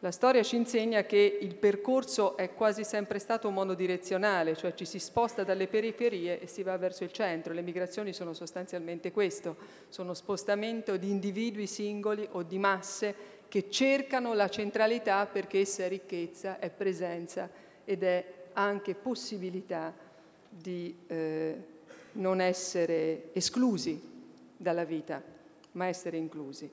la storia ci insegna che il percorso è quasi sempre stato monodirezionale, cioè ci si sposta dalle periferie e si va verso il centro. Le migrazioni sono sostanzialmente questo, sono spostamento di individui singoli o di masse che cercano la centralità perché essa è ricchezza, è presenza ed è anche possibilità di eh, non essere esclusi dalla vita, ma essere inclusi.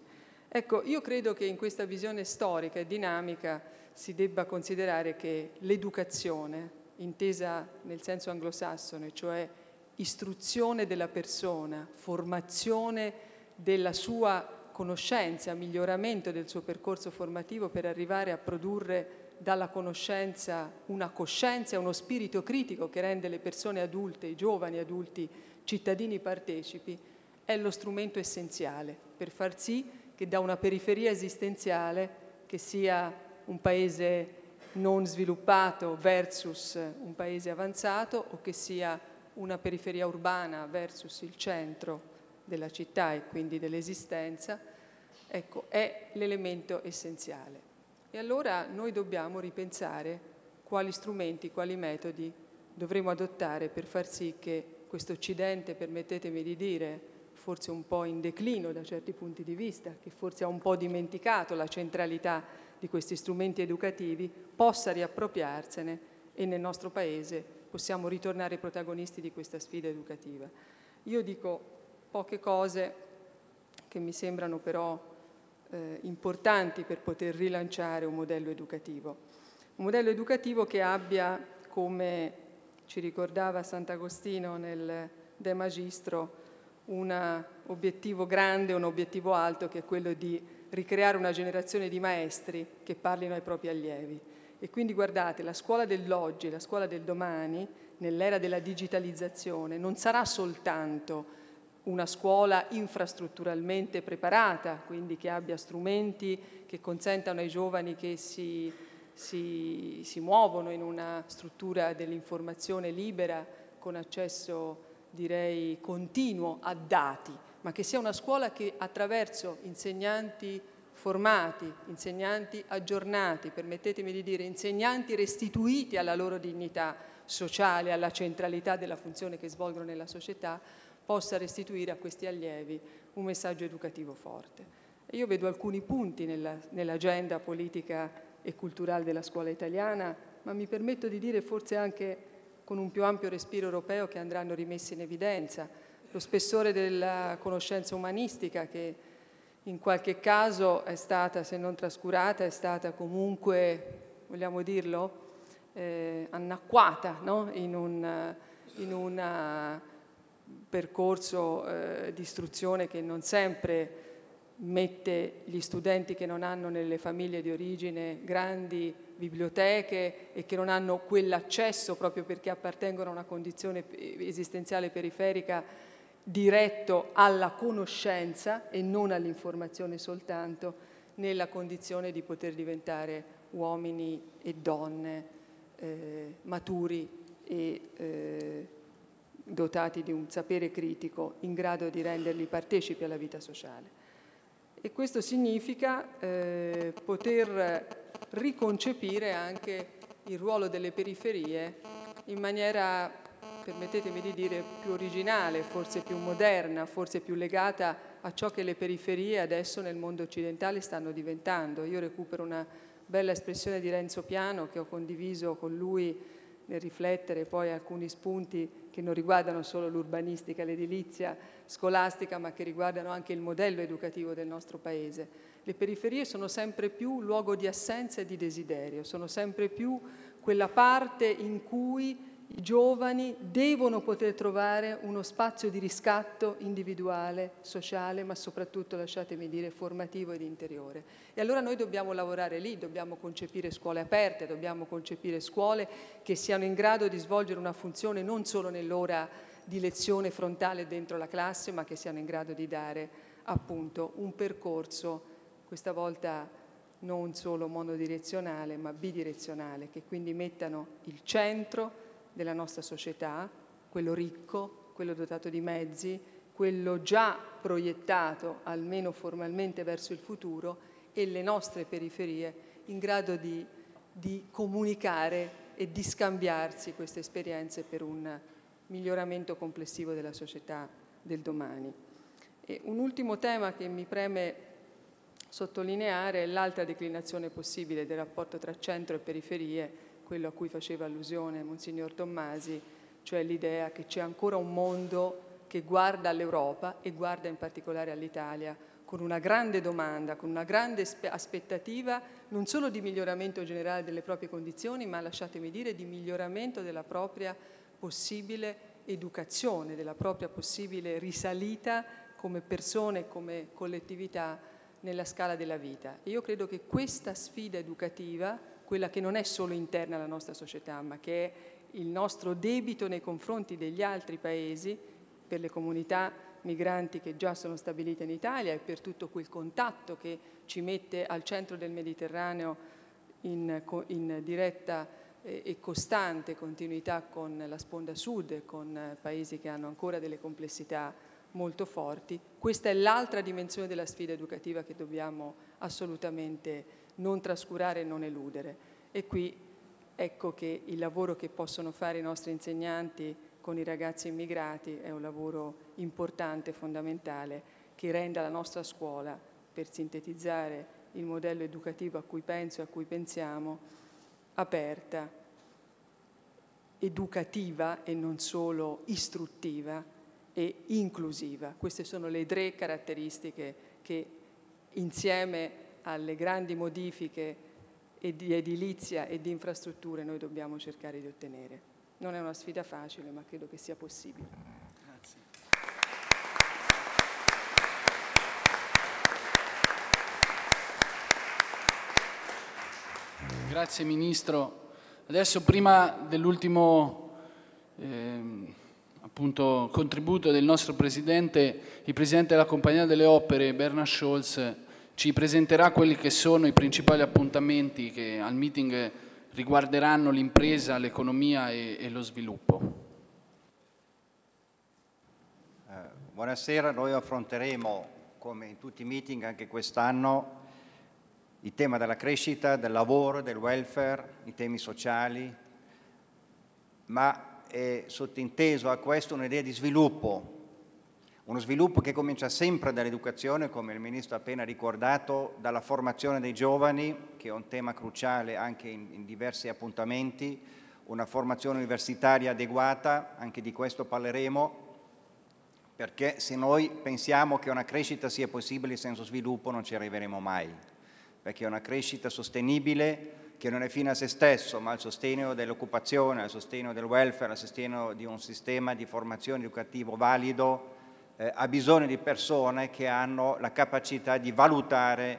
Ecco, io credo che in questa visione storica e dinamica si debba considerare che l'educazione, intesa nel senso anglosassone, cioè istruzione della persona, formazione della sua conoscenza, miglioramento del suo percorso formativo per arrivare a produrre dalla conoscenza una coscienza, uno spirito critico che rende le persone adulte, i giovani adulti, cittadini partecipi, è lo strumento essenziale per far sì che da una periferia esistenziale, che sia un paese non sviluppato versus un paese avanzato o che sia una periferia urbana versus il centro della città e quindi dell'esistenza, ecco, è l'elemento essenziale. E allora noi dobbiamo ripensare quali strumenti, quali metodi dovremo adottare per far sì che questo Occidente, permettetemi di dire, forse un po' in declino da certi punti di vista, che forse ha un po' dimenticato la centralità di questi strumenti educativi, possa riappropriarsene e nel nostro Paese possiamo ritornare protagonisti di questa sfida educativa. Io dico poche cose che mi sembrano però eh, importanti per poter rilanciare un modello educativo. Un modello educativo che abbia, come ci ricordava Sant'Agostino nel De Magistro, un obiettivo grande, un obiettivo alto che è quello di ricreare una generazione di maestri che parlino ai propri allievi. E quindi guardate, la scuola dell'oggi, la scuola del domani, nell'era della digitalizzazione, non sarà soltanto una scuola infrastrutturalmente preparata, quindi che abbia strumenti che consentano ai giovani che si, si, si muovono in una struttura dell'informazione libera con accesso direi continuo a dati, ma che sia una scuola che attraverso insegnanti formati, insegnanti aggiornati, permettetemi di dire insegnanti restituiti alla loro dignità sociale, alla centralità della funzione che svolgono nella società, possa restituire a questi allievi un messaggio educativo forte. E io vedo alcuni punti nella, nell'agenda politica e culturale della scuola italiana, ma mi permetto di dire forse anche con un più ampio respiro europeo, che andranno rimessi in evidenza. Lo spessore della conoscenza umanistica, che in qualche caso è stata, se non trascurata, è stata comunque, vogliamo dirlo, eh, anacquata, no? in, un, in un percorso eh, di istruzione che non sempre mette gli studenti che non hanno nelle famiglie di origine grandi biblioteche e che non hanno quell'accesso proprio perché appartengono a una condizione esistenziale periferica diretto alla conoscenza e non all'informazione soltanto, nella condizione di poter diventare uomini e donne eh, maturi e eh, dotati di un sapere critico in grado di renderli partecipi alla vita sociale. E questo significa eh, poter riconcepire anche il ruolo delle periferie in maniera, permettetemi di dire, più originale, forse più moderna, forse più legata a ciò che le periferie adesso nel mondo occidentale stanno diventando. Io recupero una bella espressione di Renzo Piano che ho condiviso con lui nel riflettere poi alcuni spunti che non riguardano solo l'urbanistica, l'edilizia scolastica, ma che riguardano anche il modello educativo del nostro Paese. Le periferie sono sempre più luogo di assenza e di desiderio, sono sempre più quella parte in cui i giovani devono poter trovare uno spazio di riscatto individuale, sociale, ma soprattutto, lasciatemi dire, formativo ed interiore. E allora noi dobbiamo lavorare lì, dobbiamo concepire scuole aperte, dobbiamo concepire scuole che siano in grado di svolgere una funzione non solo nell'ora di lezione frontale dentro la classe, ma che siano in grado di dare appunto un percorso, questa volta non solo monodirezionale, ma bidirezionale, che quindi mettano il centro della nostra società, quello ricco, quello dotato di mezzi, quello già proiettato almeno formalmente verso il futuro, e le nostre periferie in grado di, di comunicare e di scambiarsi queste esperienze per un miglioramento complessivo della società del domani. E un ultimo tema che mi preme sottolineare è l'altra declinazione possibile del rapporto tra centro e periferie, quello a cui faceva allusione Monsignor Tomasi, cioè l'idea che c'è ancora un mondo che guarda all'Europa e guarda in particolare all'Italia con una grande domanda, con una grande aspettativa non solo di miglioramento generale delle proprie condizioni, ma lasciatemi dire di miglioramento della propria possibile educazione, della propria possibile risalita come persone, come collettività nella scala della vita. E io credo che questa sfida educativa, quella che non è solo interna alla nostra società, ma che è il nostro debito nei confronti degli altri paesi, per le comunità migranti che già sono stabilite in Italia e per tutto quel contatto che ci mette al centro del Mediterraneo in, in diretta e costante continuità con la sponda sud, con paesi che hanno ancora delle complessità molto forti. Questa è l'altra dimensione della sfida educativa che dobbiamo assolutamente non trascurare e non eludere. E qui ecco che il lavoro che possono fare i nostri insegnanti con i ragazzi immigrati è un lavoro importante, fondamentale, che renda la nostra scuola, per sintetizzare il modello educativo a cui penso e a cui pensiamo, aperta, educativa e non solo istruttiva e inclusiva. Queste sono le tre caratteristiche che, insieme alle grandi modifiche di edilizia e di infrastrutture, noi dobbiamo cercare di ottenere. Non è una sfida facile, ma credo che sia possibile. Grazie. Grazie Ministro. Adesso, prima dell'ultimo eh, appunto, contributo del nostro Presidente, il Presidente della Compagnia delle Opere, Bernhard Scholz, ci presenterà quelli che sono i principali appuntamenti che al meeting riguarderanno l'impresa, l'economia e, e lo sviluppo. Eh, buonasera, noi affronteremo, come in tutti i meeting anche quest'anno, il tema della crescita, del lavoro, del welfare, i temi sociali, ma è sottinteso a questo un'idea di sviluppo, uno sviluppo che comincia sempre dall'educazione, come il Ministro ha appena ricordato, dalla formazione dei giovani, che è un tema cruciale anche in, in diversi appuntamenti, una formazione universitaria adeguata, anche di questo parleremo, perché se noi pensiamo che una crescita sia possibile senza sviluppo non ci arriveremo mai, perché è una crescita sostenibile che non è fine a se stesso, ma al sostegno dell'occupazione, al sostegno del welfare, al sostegno di un sistema di formazione educativo valido, Eh, ha bisogno di persone che hanno la capacità di valutare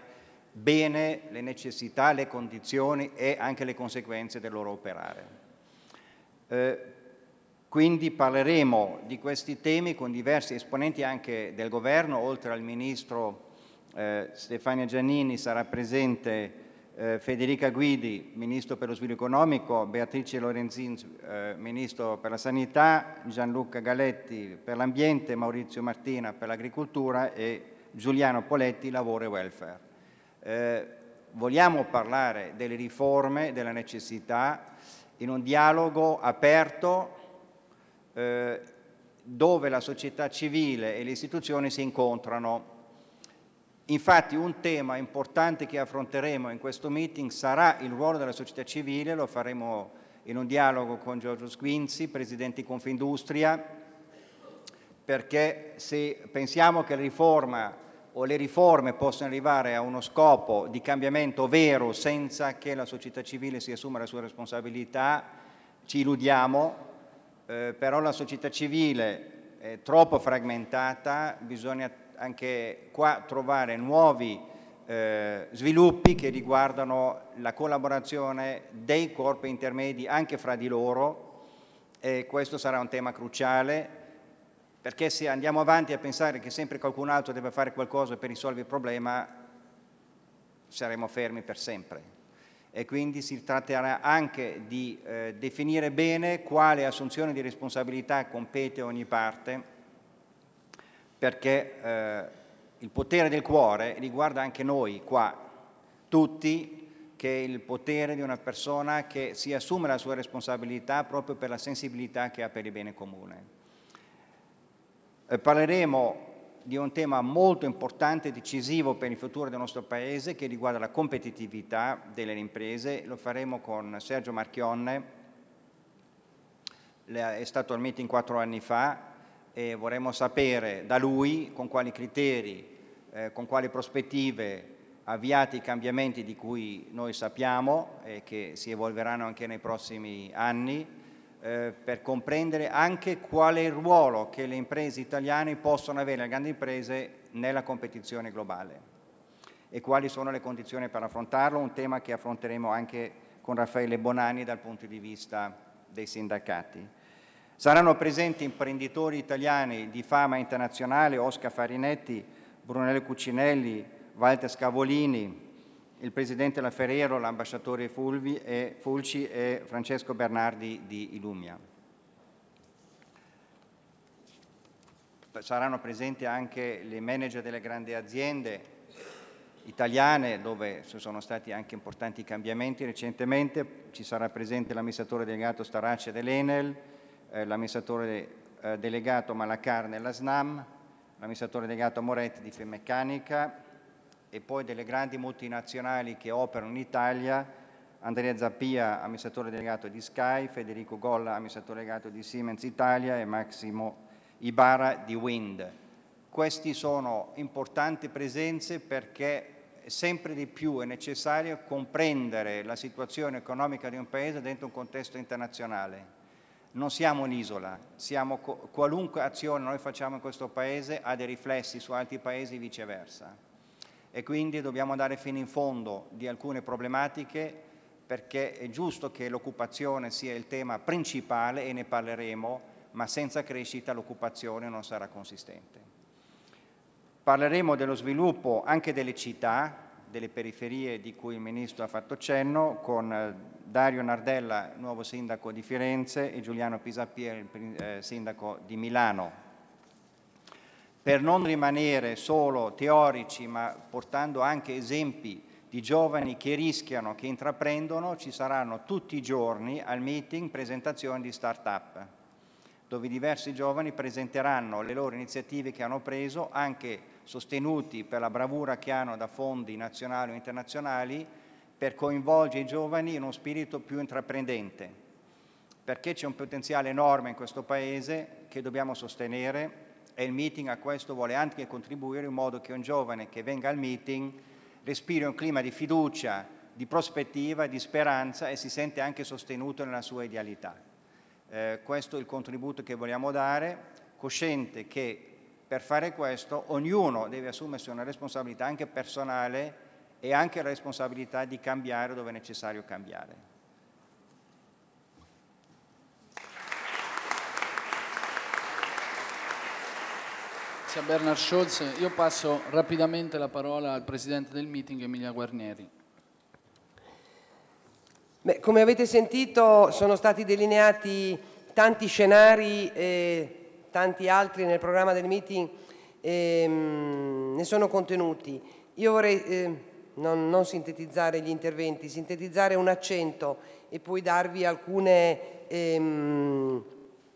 bene le necessità, le condizioni e anche le conseguenze del loro operare. Eh, quindi parleremo di questi temi con diversi esponenti anche del governo, oltre al Ministro eh, Stefania Giannini sarà presente eh, Federica Guidi, Ministro per lo Sviluppo Economico, Beatrice Lorenzin, eh, Ministro per la Sanità, Gianluca Galetti per l'Ambiente, Maurizio Martina per l'Agricoltura e Giuliano Poletti, Lavoro e Welfare. Eh, vogliamo parlare delle riforme, della necessità, in un dialogo aperto eh, dove la società civile e le istituzioni si incontrano. Infatti un tema importante che affronteremo in questo meeting sarà il ruolo della società civile, lo faremo in un dialogo con Giorgio Squinzi, Presidente di Confindustria, perché se pensiamo che la riforma o le riforme possono arrivare a uno scopo di cambiamento vero senza che la società civile si assuma la sua responsabilità, ci illudiamo, eh, però la società civile è troppo frammentata, bisogna anche qua trovare nuovi eh, sviluppi che riguardano la collaborazione dei corpi intermedi anche fra di loro, e questo sarà un tema cruciale. perché se andiamo avanti a pensare che sempre qualcun altro deve fare qualcosa per risolvere il problema, saremo fermi per sempre. E quindi si tratterà anche di eh, definire bene quale assunzione di responsabilità compete a ogni parte, perché eh, il potere del cuore riguarda anche noi qua, tutti, che è il potere di una persona che si assume la sua responsabilità proprio per la sensibilità che ha per il bene comune. Eh, parleremo di un tema molto importante e decisivo per il futuro del nostro Paese, che riguarda la competitività delle imprese. Lo faremo con Sergio Marchionne, è stato al meeting quattro anni fa, e vorremmo sapere da lui con quali criteri, eh, con quali prospettive avviati i cambiamenti di cui noi sappiamo e che si evolveranno anche nei prossimi anni, per comprendere anche qual è il ruolo che le imprese italiane possono avere, le grandi imprese, nella competizione globale e quali sono le condizioni per affrontarlo, un tema che affronteremo anche con Raffaele Bonanni dal punto di vista dei sindacati. Saranno presenti imprenditori italiani di fama internazionale: Oscar Farinetti, Brunello Cucinelli, Walter Scavolini, il Presidente La Ferrero, l'Ambasciatore Fulvi e Fulci e Francesco Bernardi di Illumia. Saranno presenti anche le manager delle grandi aziende italiane, dove ci sono stati anche importanti cambiamenti recentemente. Ci sarà presente l'amministratore delegato Starace dell'Enel, eh, l'amministratore eh, delegato Malacar della S N A M, l'amministratore delegato Moretti di Finmeccanica, e poi delle grandi multinazionali che operano in Italia: Andrea Zappia, amministratore delegato di Sky, Federico Golla, amministratore delegato di Siemens Italia, e Massimo Ibarra di Wind. Queste sono importanti presenze perché sempre di più è necessario comprendere la situazione economica di un Paese dentro un contesto internazionale. Non siamo un'isola, siamo qualunque azione noi facciamo in questo Paese ha dei riflessi su altri Paesi e viceversa. E quindi dobbiamo andare fino in fondo di alcune problematiche, perché è giusto che l'occupazione sia il tema principale e ne parleremo, ma senza crescita l'occupazione non sarà consistente. Parleremo dello sviluppo anche delle città, delle periferie di cui il Ministro ha fatto cenno, con Dario Nardella, nuovo sindaco di Firenze, e Giuliano Pisapia, sindaco di Milano, per non rimanere solo teorici, ma portando anche esempi di giovani che rischiano, che intraprendono. Ci saranno tutti i giorni al meeting presentazioni di start-up, dove diversi giovani presenteranno le loro iniziative che hanno preso, anche sostenuti per la bravura che hanno da fondi nazionali o internazionali, per coinvolgere i giovani in uno spirito più intraprendente, perché c'è un potenziale enorme in questo Paese che dobbiamo sostenere. E il meeting a questo vuole anche contribuire, in modo che un giovane che venga al meeting respiri un clima di fiducia, di prospettiva, di speranza e si sente anche sostenuto nella sua idealità. Eh, questo è il contributo che vogliamo dare, cosciente che per fare questo ognuno deve assumersi una responsabilità anche personale e anche la responsabilità di cambiare dove è necessario cambiare. Bernhard Scholz, io passo rapidamente la parola al Presidente del meeting, Emilia Guarnieri. Beh, come avete sentito, sono stati delineati tanti scenari e tanti altri nel programma del meeting, ehm, ne sono contenuti. Io vorrei eh, non, non sintetizzare gli interventi, sintetizzare un accento e poi darvi alcune ehm,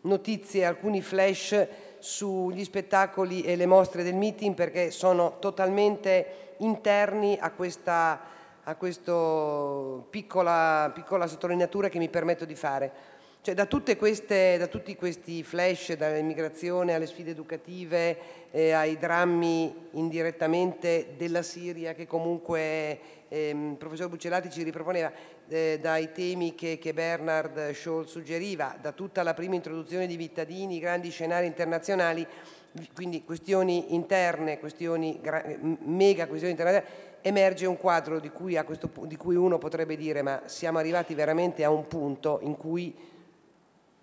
notizie, alcuni flash sugli spettacoli e le mostre del meeting, perché sono totalmente interni a questa a questo piccola, piccola sottolineatura che mi permetto di fare. Cioè, da, tutte queste, da tutti questi flash, dall'immigrazione alle sfide educative, eh, ai drammi indirettamente della Siria, che comunque eh, il professor Buccellati ci riproponeva, eh, dai temi che, che Bernhard Scholz suggeriva, da tutta la prima introduzione di Vittadini, grandi scenari internazionali, quindi questioni interne, questioni mega questioni internazionali, emerge un quadro di cui, a questo, di cui uno potrebbe dire: ma siamo arrivati veramente a un punto in cui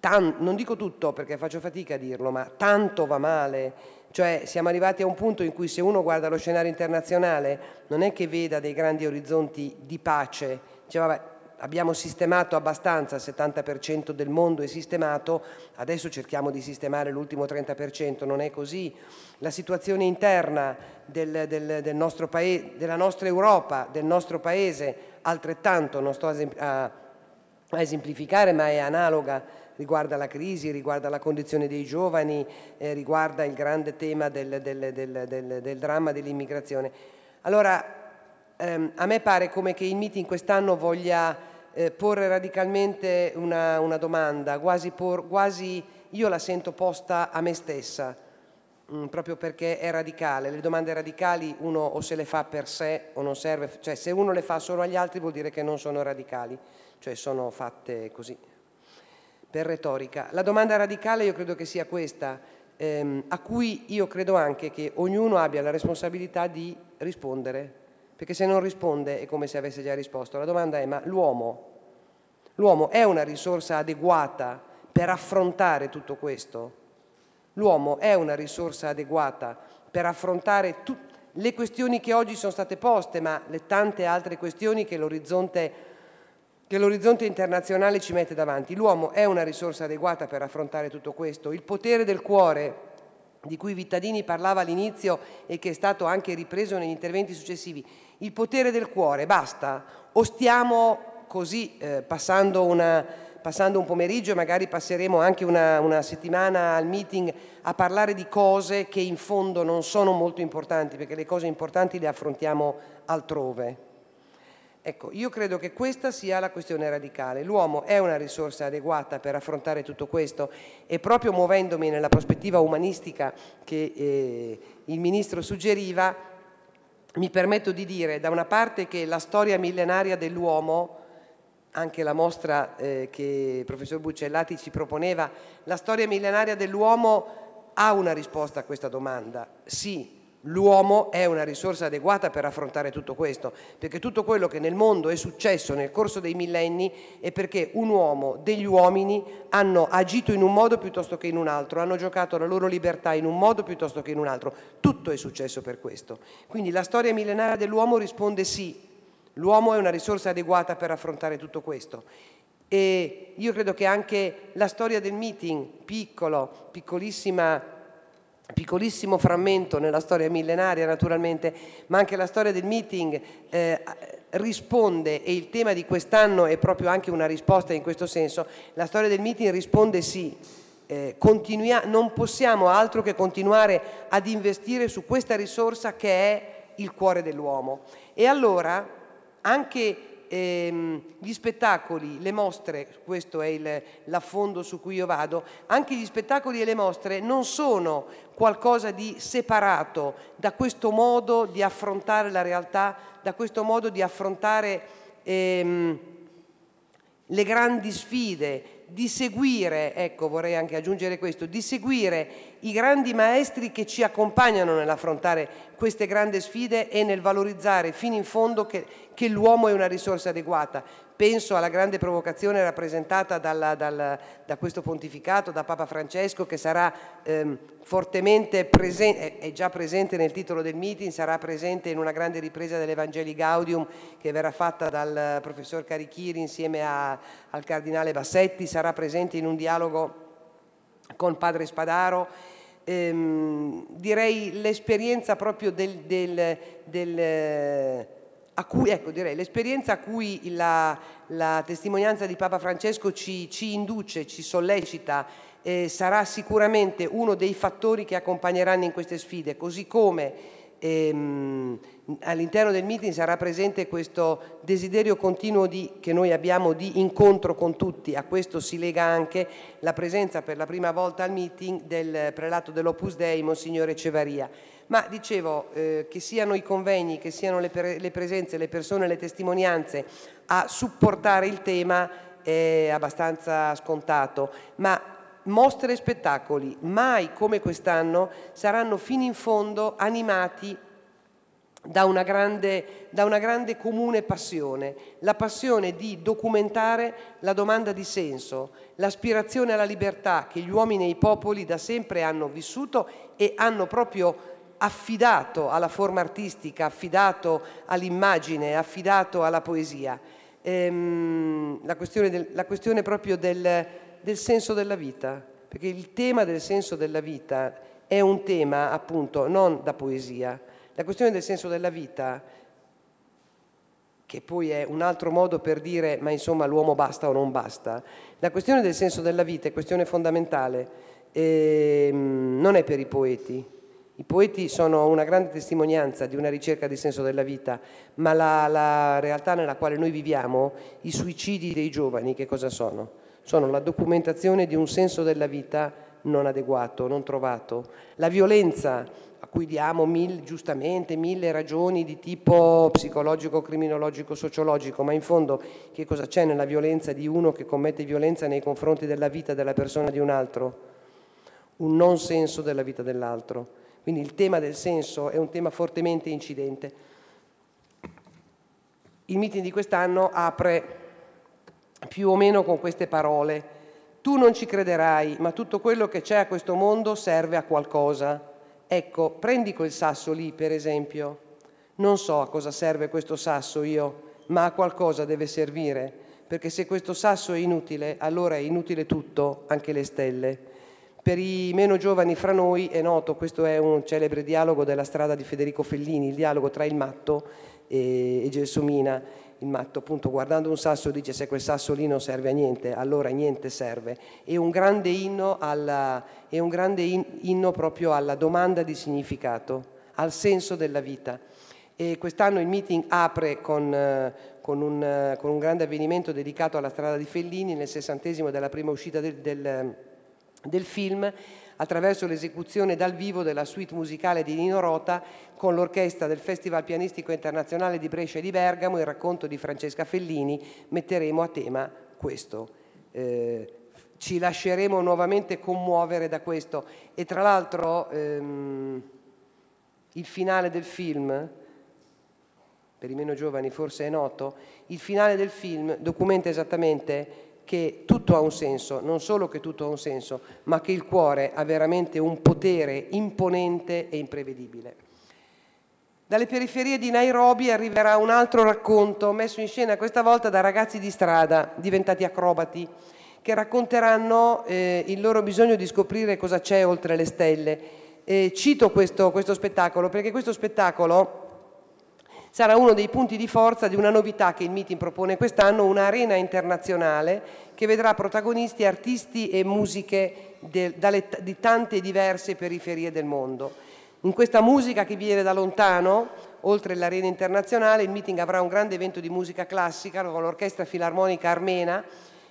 tan- non dico tutto perché faccio fatica a dirlo, ma tanto va male, cioè siamo arrivati a un punto in cui se uno guarda lo scenario internazionale non è che veda dei grandi orizzonti di pace, cioè vabbè, abbiamo sistemato abbastanza, il settanta per cento del mondo è sistemato, adesso cerchiamo di sistemare l'ultimo trenta per cento, non è così. La situazione interna del, del, del nostro paese, della nostra Europa, del nostro paese, altrettanto, non sto a, a esemplificare, ma è analoga, riguarda la crisi, riguarda la condizione dei giovani, eh, riguarda il grande tema del, del, del, del, del dramma dell'immigrazione. Allora, Um, a me pare come che il meeting quest'anno voglia eh, porre radicalmente una, una domanda, quasi, por, quasi io la sento posta a me stessa, mh, proprio perché è radicale. Le domande radicali uno o se le fa per sé o non serve, cioè se uno le fa solo agli altri vuol dire che non sono radicali, cioè sono fatte così, per retorica. La domanda radicale io credo che sia questa, ehm, a cui io credo anche che ognuno abbia la responsabilità di rispondere. Perché se non risponde è come se avesse già risposto. La domanda è: ma l'uomo, l'uomo è una risorsa adeguata per affrontare tutto questo? L'uomo è una risorsa adeguata per affrontare tu- le questioni che oggi sono state poste, ma le tante altre questioni che l'orizzonte, che l'orizzonte internazionale ci mette davanti. L'uomo è una risorsa adeguata per affrontare tutto questo? Il potere del cuore, di cui Vittadini parlava all'inizio e che è stato anche ripreso negli interventi successivi, il potere del cuore, basta? O stiamo così eh, passando, una, passando un pomeriggio e magari passeremo anche una, una settimana al meeting a parlare di cose che in fondo non sono molto importanti, perché le cose importanti le affrontiamo altrove? Ecco, io credo che questa sia la questione radicale. L'uomo è una risorsa adeguata per affrontare tutto questo, e proprio muovendomi nella prospettiva umanistica che eh, il Ministro suggeriva, mi permetto di dire da una parte che la storia millenaria dell'uomo, anche la mostra eh, che il professor Buccellati ci proponeva, la storia millenaria dell'uomo ha una risposta a questa domanda, sì. L'uomo è una risorsa adeguata per affrontare tutto questo, perché tutto quello che nel mondo è successo nel corso dei millenni è perché un uomo, degli uomini hanno agito in un modo piuttosto che in un altro, hanno giocato la loro libertà in un modo piuttosto che in un altro. Tutto è successo per questo. Quindi la storia millenaria dell'uomo risponde sì, l'uomo è una risorsa adeguata per affrontare tutto questo. E io credo che anche la storia del meeting, piccolo, piccolissima piccolissimo frammento nella storia millenaria naturalmente, ma anche la storia del meeting eh, risponde, e il tema di quest'anno è proprio anche una risposta in questo senso, la storia del meeting risponde sì, eh, continua- non possiamo altro che continuare ad investire su questa risorsa che è il cuore dell'uomo. E allora anche gli spettacoli, le mostre, questo è il, l'affondo su cui io vado, anche gli spettacoli e le mostre non sono qualcosa di separato da questo modo di affrontare la realtà, da questo modo di affrontare ehm, le grandi sfide, di seguire, ecco vorrei anche aggiungere questo, di seguire i grandi maestri che ci accompagnano nell'affrontare queste grandi sfide e nel valorizzare fino in fondo che, che l'uomo è una risorsa adeguata. Penso alla grande provocazione rappresentata dalla, dalla, da questo pontificato, da Papa Francesco, che sarà ehm, fortemente presente, è già presente nel titolo del meeting, sarà presente in una grande ripresa dell'Evangelii Gaudium che verrà fatta dal professor Carichiri insieme a, al cardinale Bassetti, sarà presente in un dialogo con padre Spadaro. Ehm, direi l'esperienza proprio del... del, del A cui, ecco, direi, l'esperienza a cui la, la testimonianza di Papa Francesco ci, ci induce, ci sollecita, eh, sarà sicuramente uno dei fattori che accompagneranno in queste sfide, così come ehm, all'interno del meeting sarà presente questo desiderio continuo di, che noi abbiamo di incontro con tutti. A questo si lega anche la presenza per la prima volta al meeting del prelato dell'Opus Dei, Monsignore Cevaria. Ma dicevo, eh, che siano i convegni, che siano le, pre- le presenze, le persone, le testimonianze a supportare il tema è abbastanza scontato, ma mostre e spettacoli mai come quest'anno saranno fino in fondo animati da una grande, da una grande comune passione, la passione di documentare la domanda di senso, l'aspirazione alla libertà che gli uomini e i popoli da sempre hanno vissuto e hanno proprio affidato alla forma artistica, affidato all'immagine, affidato alla poesia. Ehm, la questione del, la questione proprio del, del senso della vita, perché il tema del senso della vita è un tema appunto non da poesia. La questione del senso della vita, che poi è un altro modo per dire ma insomma l'uomo basta o non basta, la questione del senso della vita è questione fondamentale, ehm, non è per i poeti. I poeti sono una grande testimonianza di una ricerca del senso della vita, ma la, la realtà nella quale noi viviamo, i suicidi dei giovani, che cosa sono? Sono la documentazione di un senso della vita non adeguato, non trovato. La violenza, a cui diamo mille, giustamente mille ragioni di tipo psicologico, criminologico, sociologico, ma in fondo che cosa c'è nella violenza di uno che commette violenza nei confronti della vita della persona di un altro? Un non senso della vita dell'altro. Quindi il tema del senso è un tema fortemente incidente. Il meeting di quest'anno apre più o meno con queste parole. Tu non ci crederai, ma tutto quello che c'è a questo mondo serve a qualcosa. Ecco, prendi quel sasso lì, per esempio. Non so a cosa serve questo sasso io, ma a qualcosa deve servire, perché se questo sasso è inutile, allora è inutile tutto, anche le stelle. Per i meno giovani fra noi è noto, questo è un celebre dialogo della Strada di Federico Fellini, il dialogo tra il matto e Gelsomina. Il matto appunto guardando un sasso dice se quel sasso lì non serve a niente, allora niente serve. È un grande inno, alla, è un grande inno proprio alla domanda di significato, al senso della vita. E quest'anno il meeting apre con, con, un, con un grande avvenimento dedicato alla Strada di Fellini nel sessantesimo della prima uscita del... del del film, attraverso l'esecuzione dal vivo della suite musicale di Nino Rota con l'orchestra del Festival Pianistico Internazionale di Brescia e di Bergamo. Il racconto di Francesca Fellini, metteremo a tema questo, eh, ci lasceremo nuovamente commuovere da questo. E tra l'altro ehm, il finale del film, per i meno giovani forse è noto, il finale del film documenta esattamente che tutto ha un senso, non solo che tutto ha un senso, ma che il cuore ha veramente un potere imponente e imprevedibile. Dalle periferie di Nairobi arriverà un altro racconto, messo in scena questa volta da ragazzi di strada, diventati acrobati, che racconteranno eh, il loro bisogno di scoprire cosa c'è oltre le stelle. Eh, cito questo, questo spettacolo perché questo spettacolo sarà uno dei punti di forza di una novità che il meeting propone quest'anno, un'arena internazionale che vedrà protagonisti artisti e musiche de, dalle, di tante diverse periferie del mondo. In questa musica che viene da lontano, oltre l'arena internazionale, il meeting avrà un grande evento di musica classica con l'Orchestra Filarmonica Armena,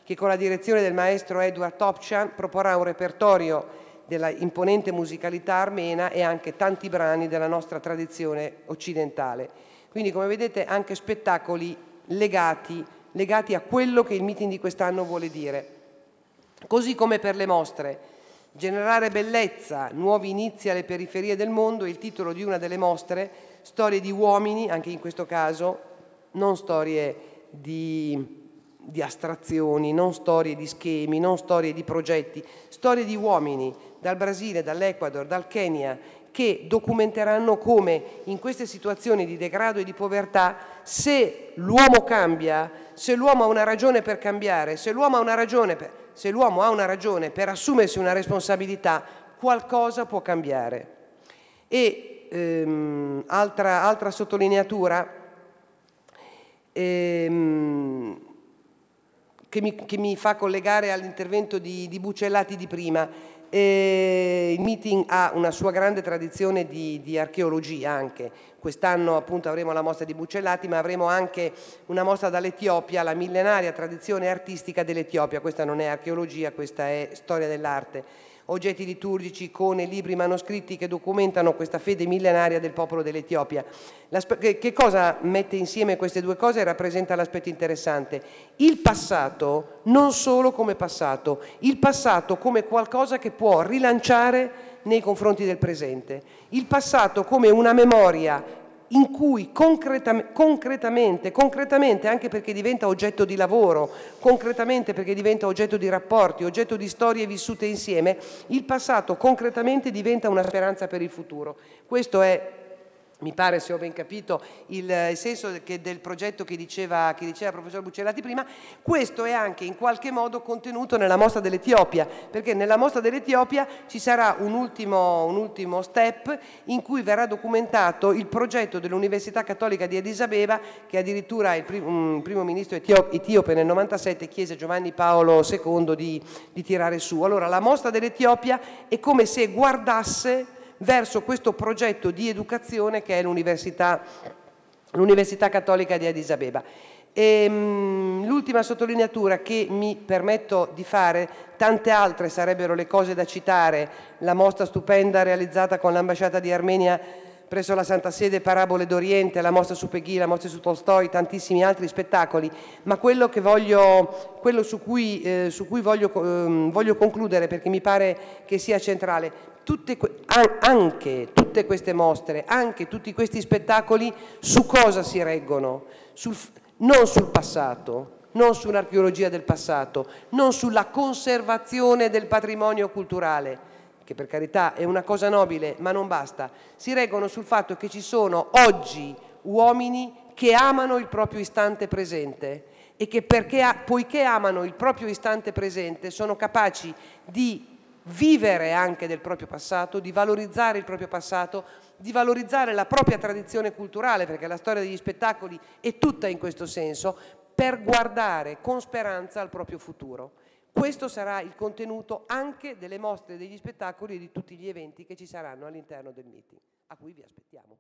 che con la direzione del maestro Edward Topchan proporrà un repertorio della imponente musicalità armena e anche tanti brani della nostra tradizione occidentale. Quindi, come vedete, anche spettacoli legati, legati a quello che il meeting di quest'anno vuole dire. Così come per le mostre. Generare bellezza, nuovi inizi alle periferie del mondo, è il titolo di una delle mostre, storie di uomini, anche in questo caso, non storie di, di astrazioni, non storie di schemi, non storie di progetti, storie di uomini dal Brasile, dall'Ecuador, dal Kenya, che documenteranno come in queste situazioni di degrado e di povertà, se l'uomo cambia, se l'uomo ha una ragione per cambiare, se l'uomo ha una ragione per, se l'uomo ha una ragione per assumersi una responsabilità, qualcosa può cambiare. E ehm, altra, altra sottolineatura ehm, che, mi, che mi fa collegare all'intervento di, di Buccellati di prima. E il meeting ha una sua grande tradizione di, di archeologia anche. Quest'anno appunto avremo la mostra di Buccellati, ma avremo anche una mostra dall'Etiopia, la millenaria tradizione artistica dell'Etiopia. Questa non è archeologia, questa è storia dell'arte. Oggetti liturgici, icone, libri, manoscritti che documentano questa fede millenaria del popolo dell'Etiopia. La, che cosa mette insieme queste due cose e rappresenta l'aspetto interessante? Il passato non solo come passato, il passato come qualcosa che può rilanciare nei confronti del presente, il passato come una memoria in cui concretam- concretamente, concretamente anche perché diventa oggetto di lavoro, concretamente perché diventa oggetto di rapporti, oggetto di storie vissute insieme, il passato concretamente diventa una speranza per il futuro. Questo è, mi pare, se ho ben capito, il senso che del progetto che diceva, che diceva il professor Buccellati prima. Questo è anche in qualche modo contenuto nella mostra dell'Etiopia, perché nella mostra dell'Etiopia ci sarà un ultimo, un ultimo step in cui verrà documentato il progetto dell'Università Cattolica di Addis Abeba, che addirittura il primo, um, primo ministro etiope nel novantasette chiese a Giovanni Paolo secondo di, di tirare su. Allora la mostra dell'Etiopia è come se guardasse verso questo progetto di educazione che è l'Università, l'Università Cattolica di Addis Abeba. E, mh, l'ultima sottolineatura che mi permetto di fare, tante altre sarebbero le cose da citare, la mostra stupenda realizzata con l'ambasciata di Armenia presso la Santa Sede, Parabole d'Oriente, la mostra su Peggy, la mostra su Tolstoi, tantissimi altri spettacoli, ma quello, che voglio, quello su cui, eh, su cui voglio, eh, voglio concludere, perché mi pare che sia centrale, Tutte, anche tutte queste mostre, anche tutti questi spettacoli su cosa si reggono? Sul, non sul passato, non sull'archeologia del passato, non sulla conservazione del patrimonio culturale, che per carità è una cosa nobile, ma non basta. Si reggono sul fatto che ci sono oggi uomini che amano il proprio istante presente e che perché, poiché amano il proprio istante presente, sono capaci di vivere anche del proprio passato, di valorizzare il proprio passato, di valorizzare la propria tradizione culturale, perché la storia degli spettacoli è tutta in questo senso, per guardare con speranza al proprio futuro. Questo sarà il contenuto anche delle mostre, degli spettacoli e di tutti gli eventi che ci saranno all'interno del meeting, a cui vi aspettiamo.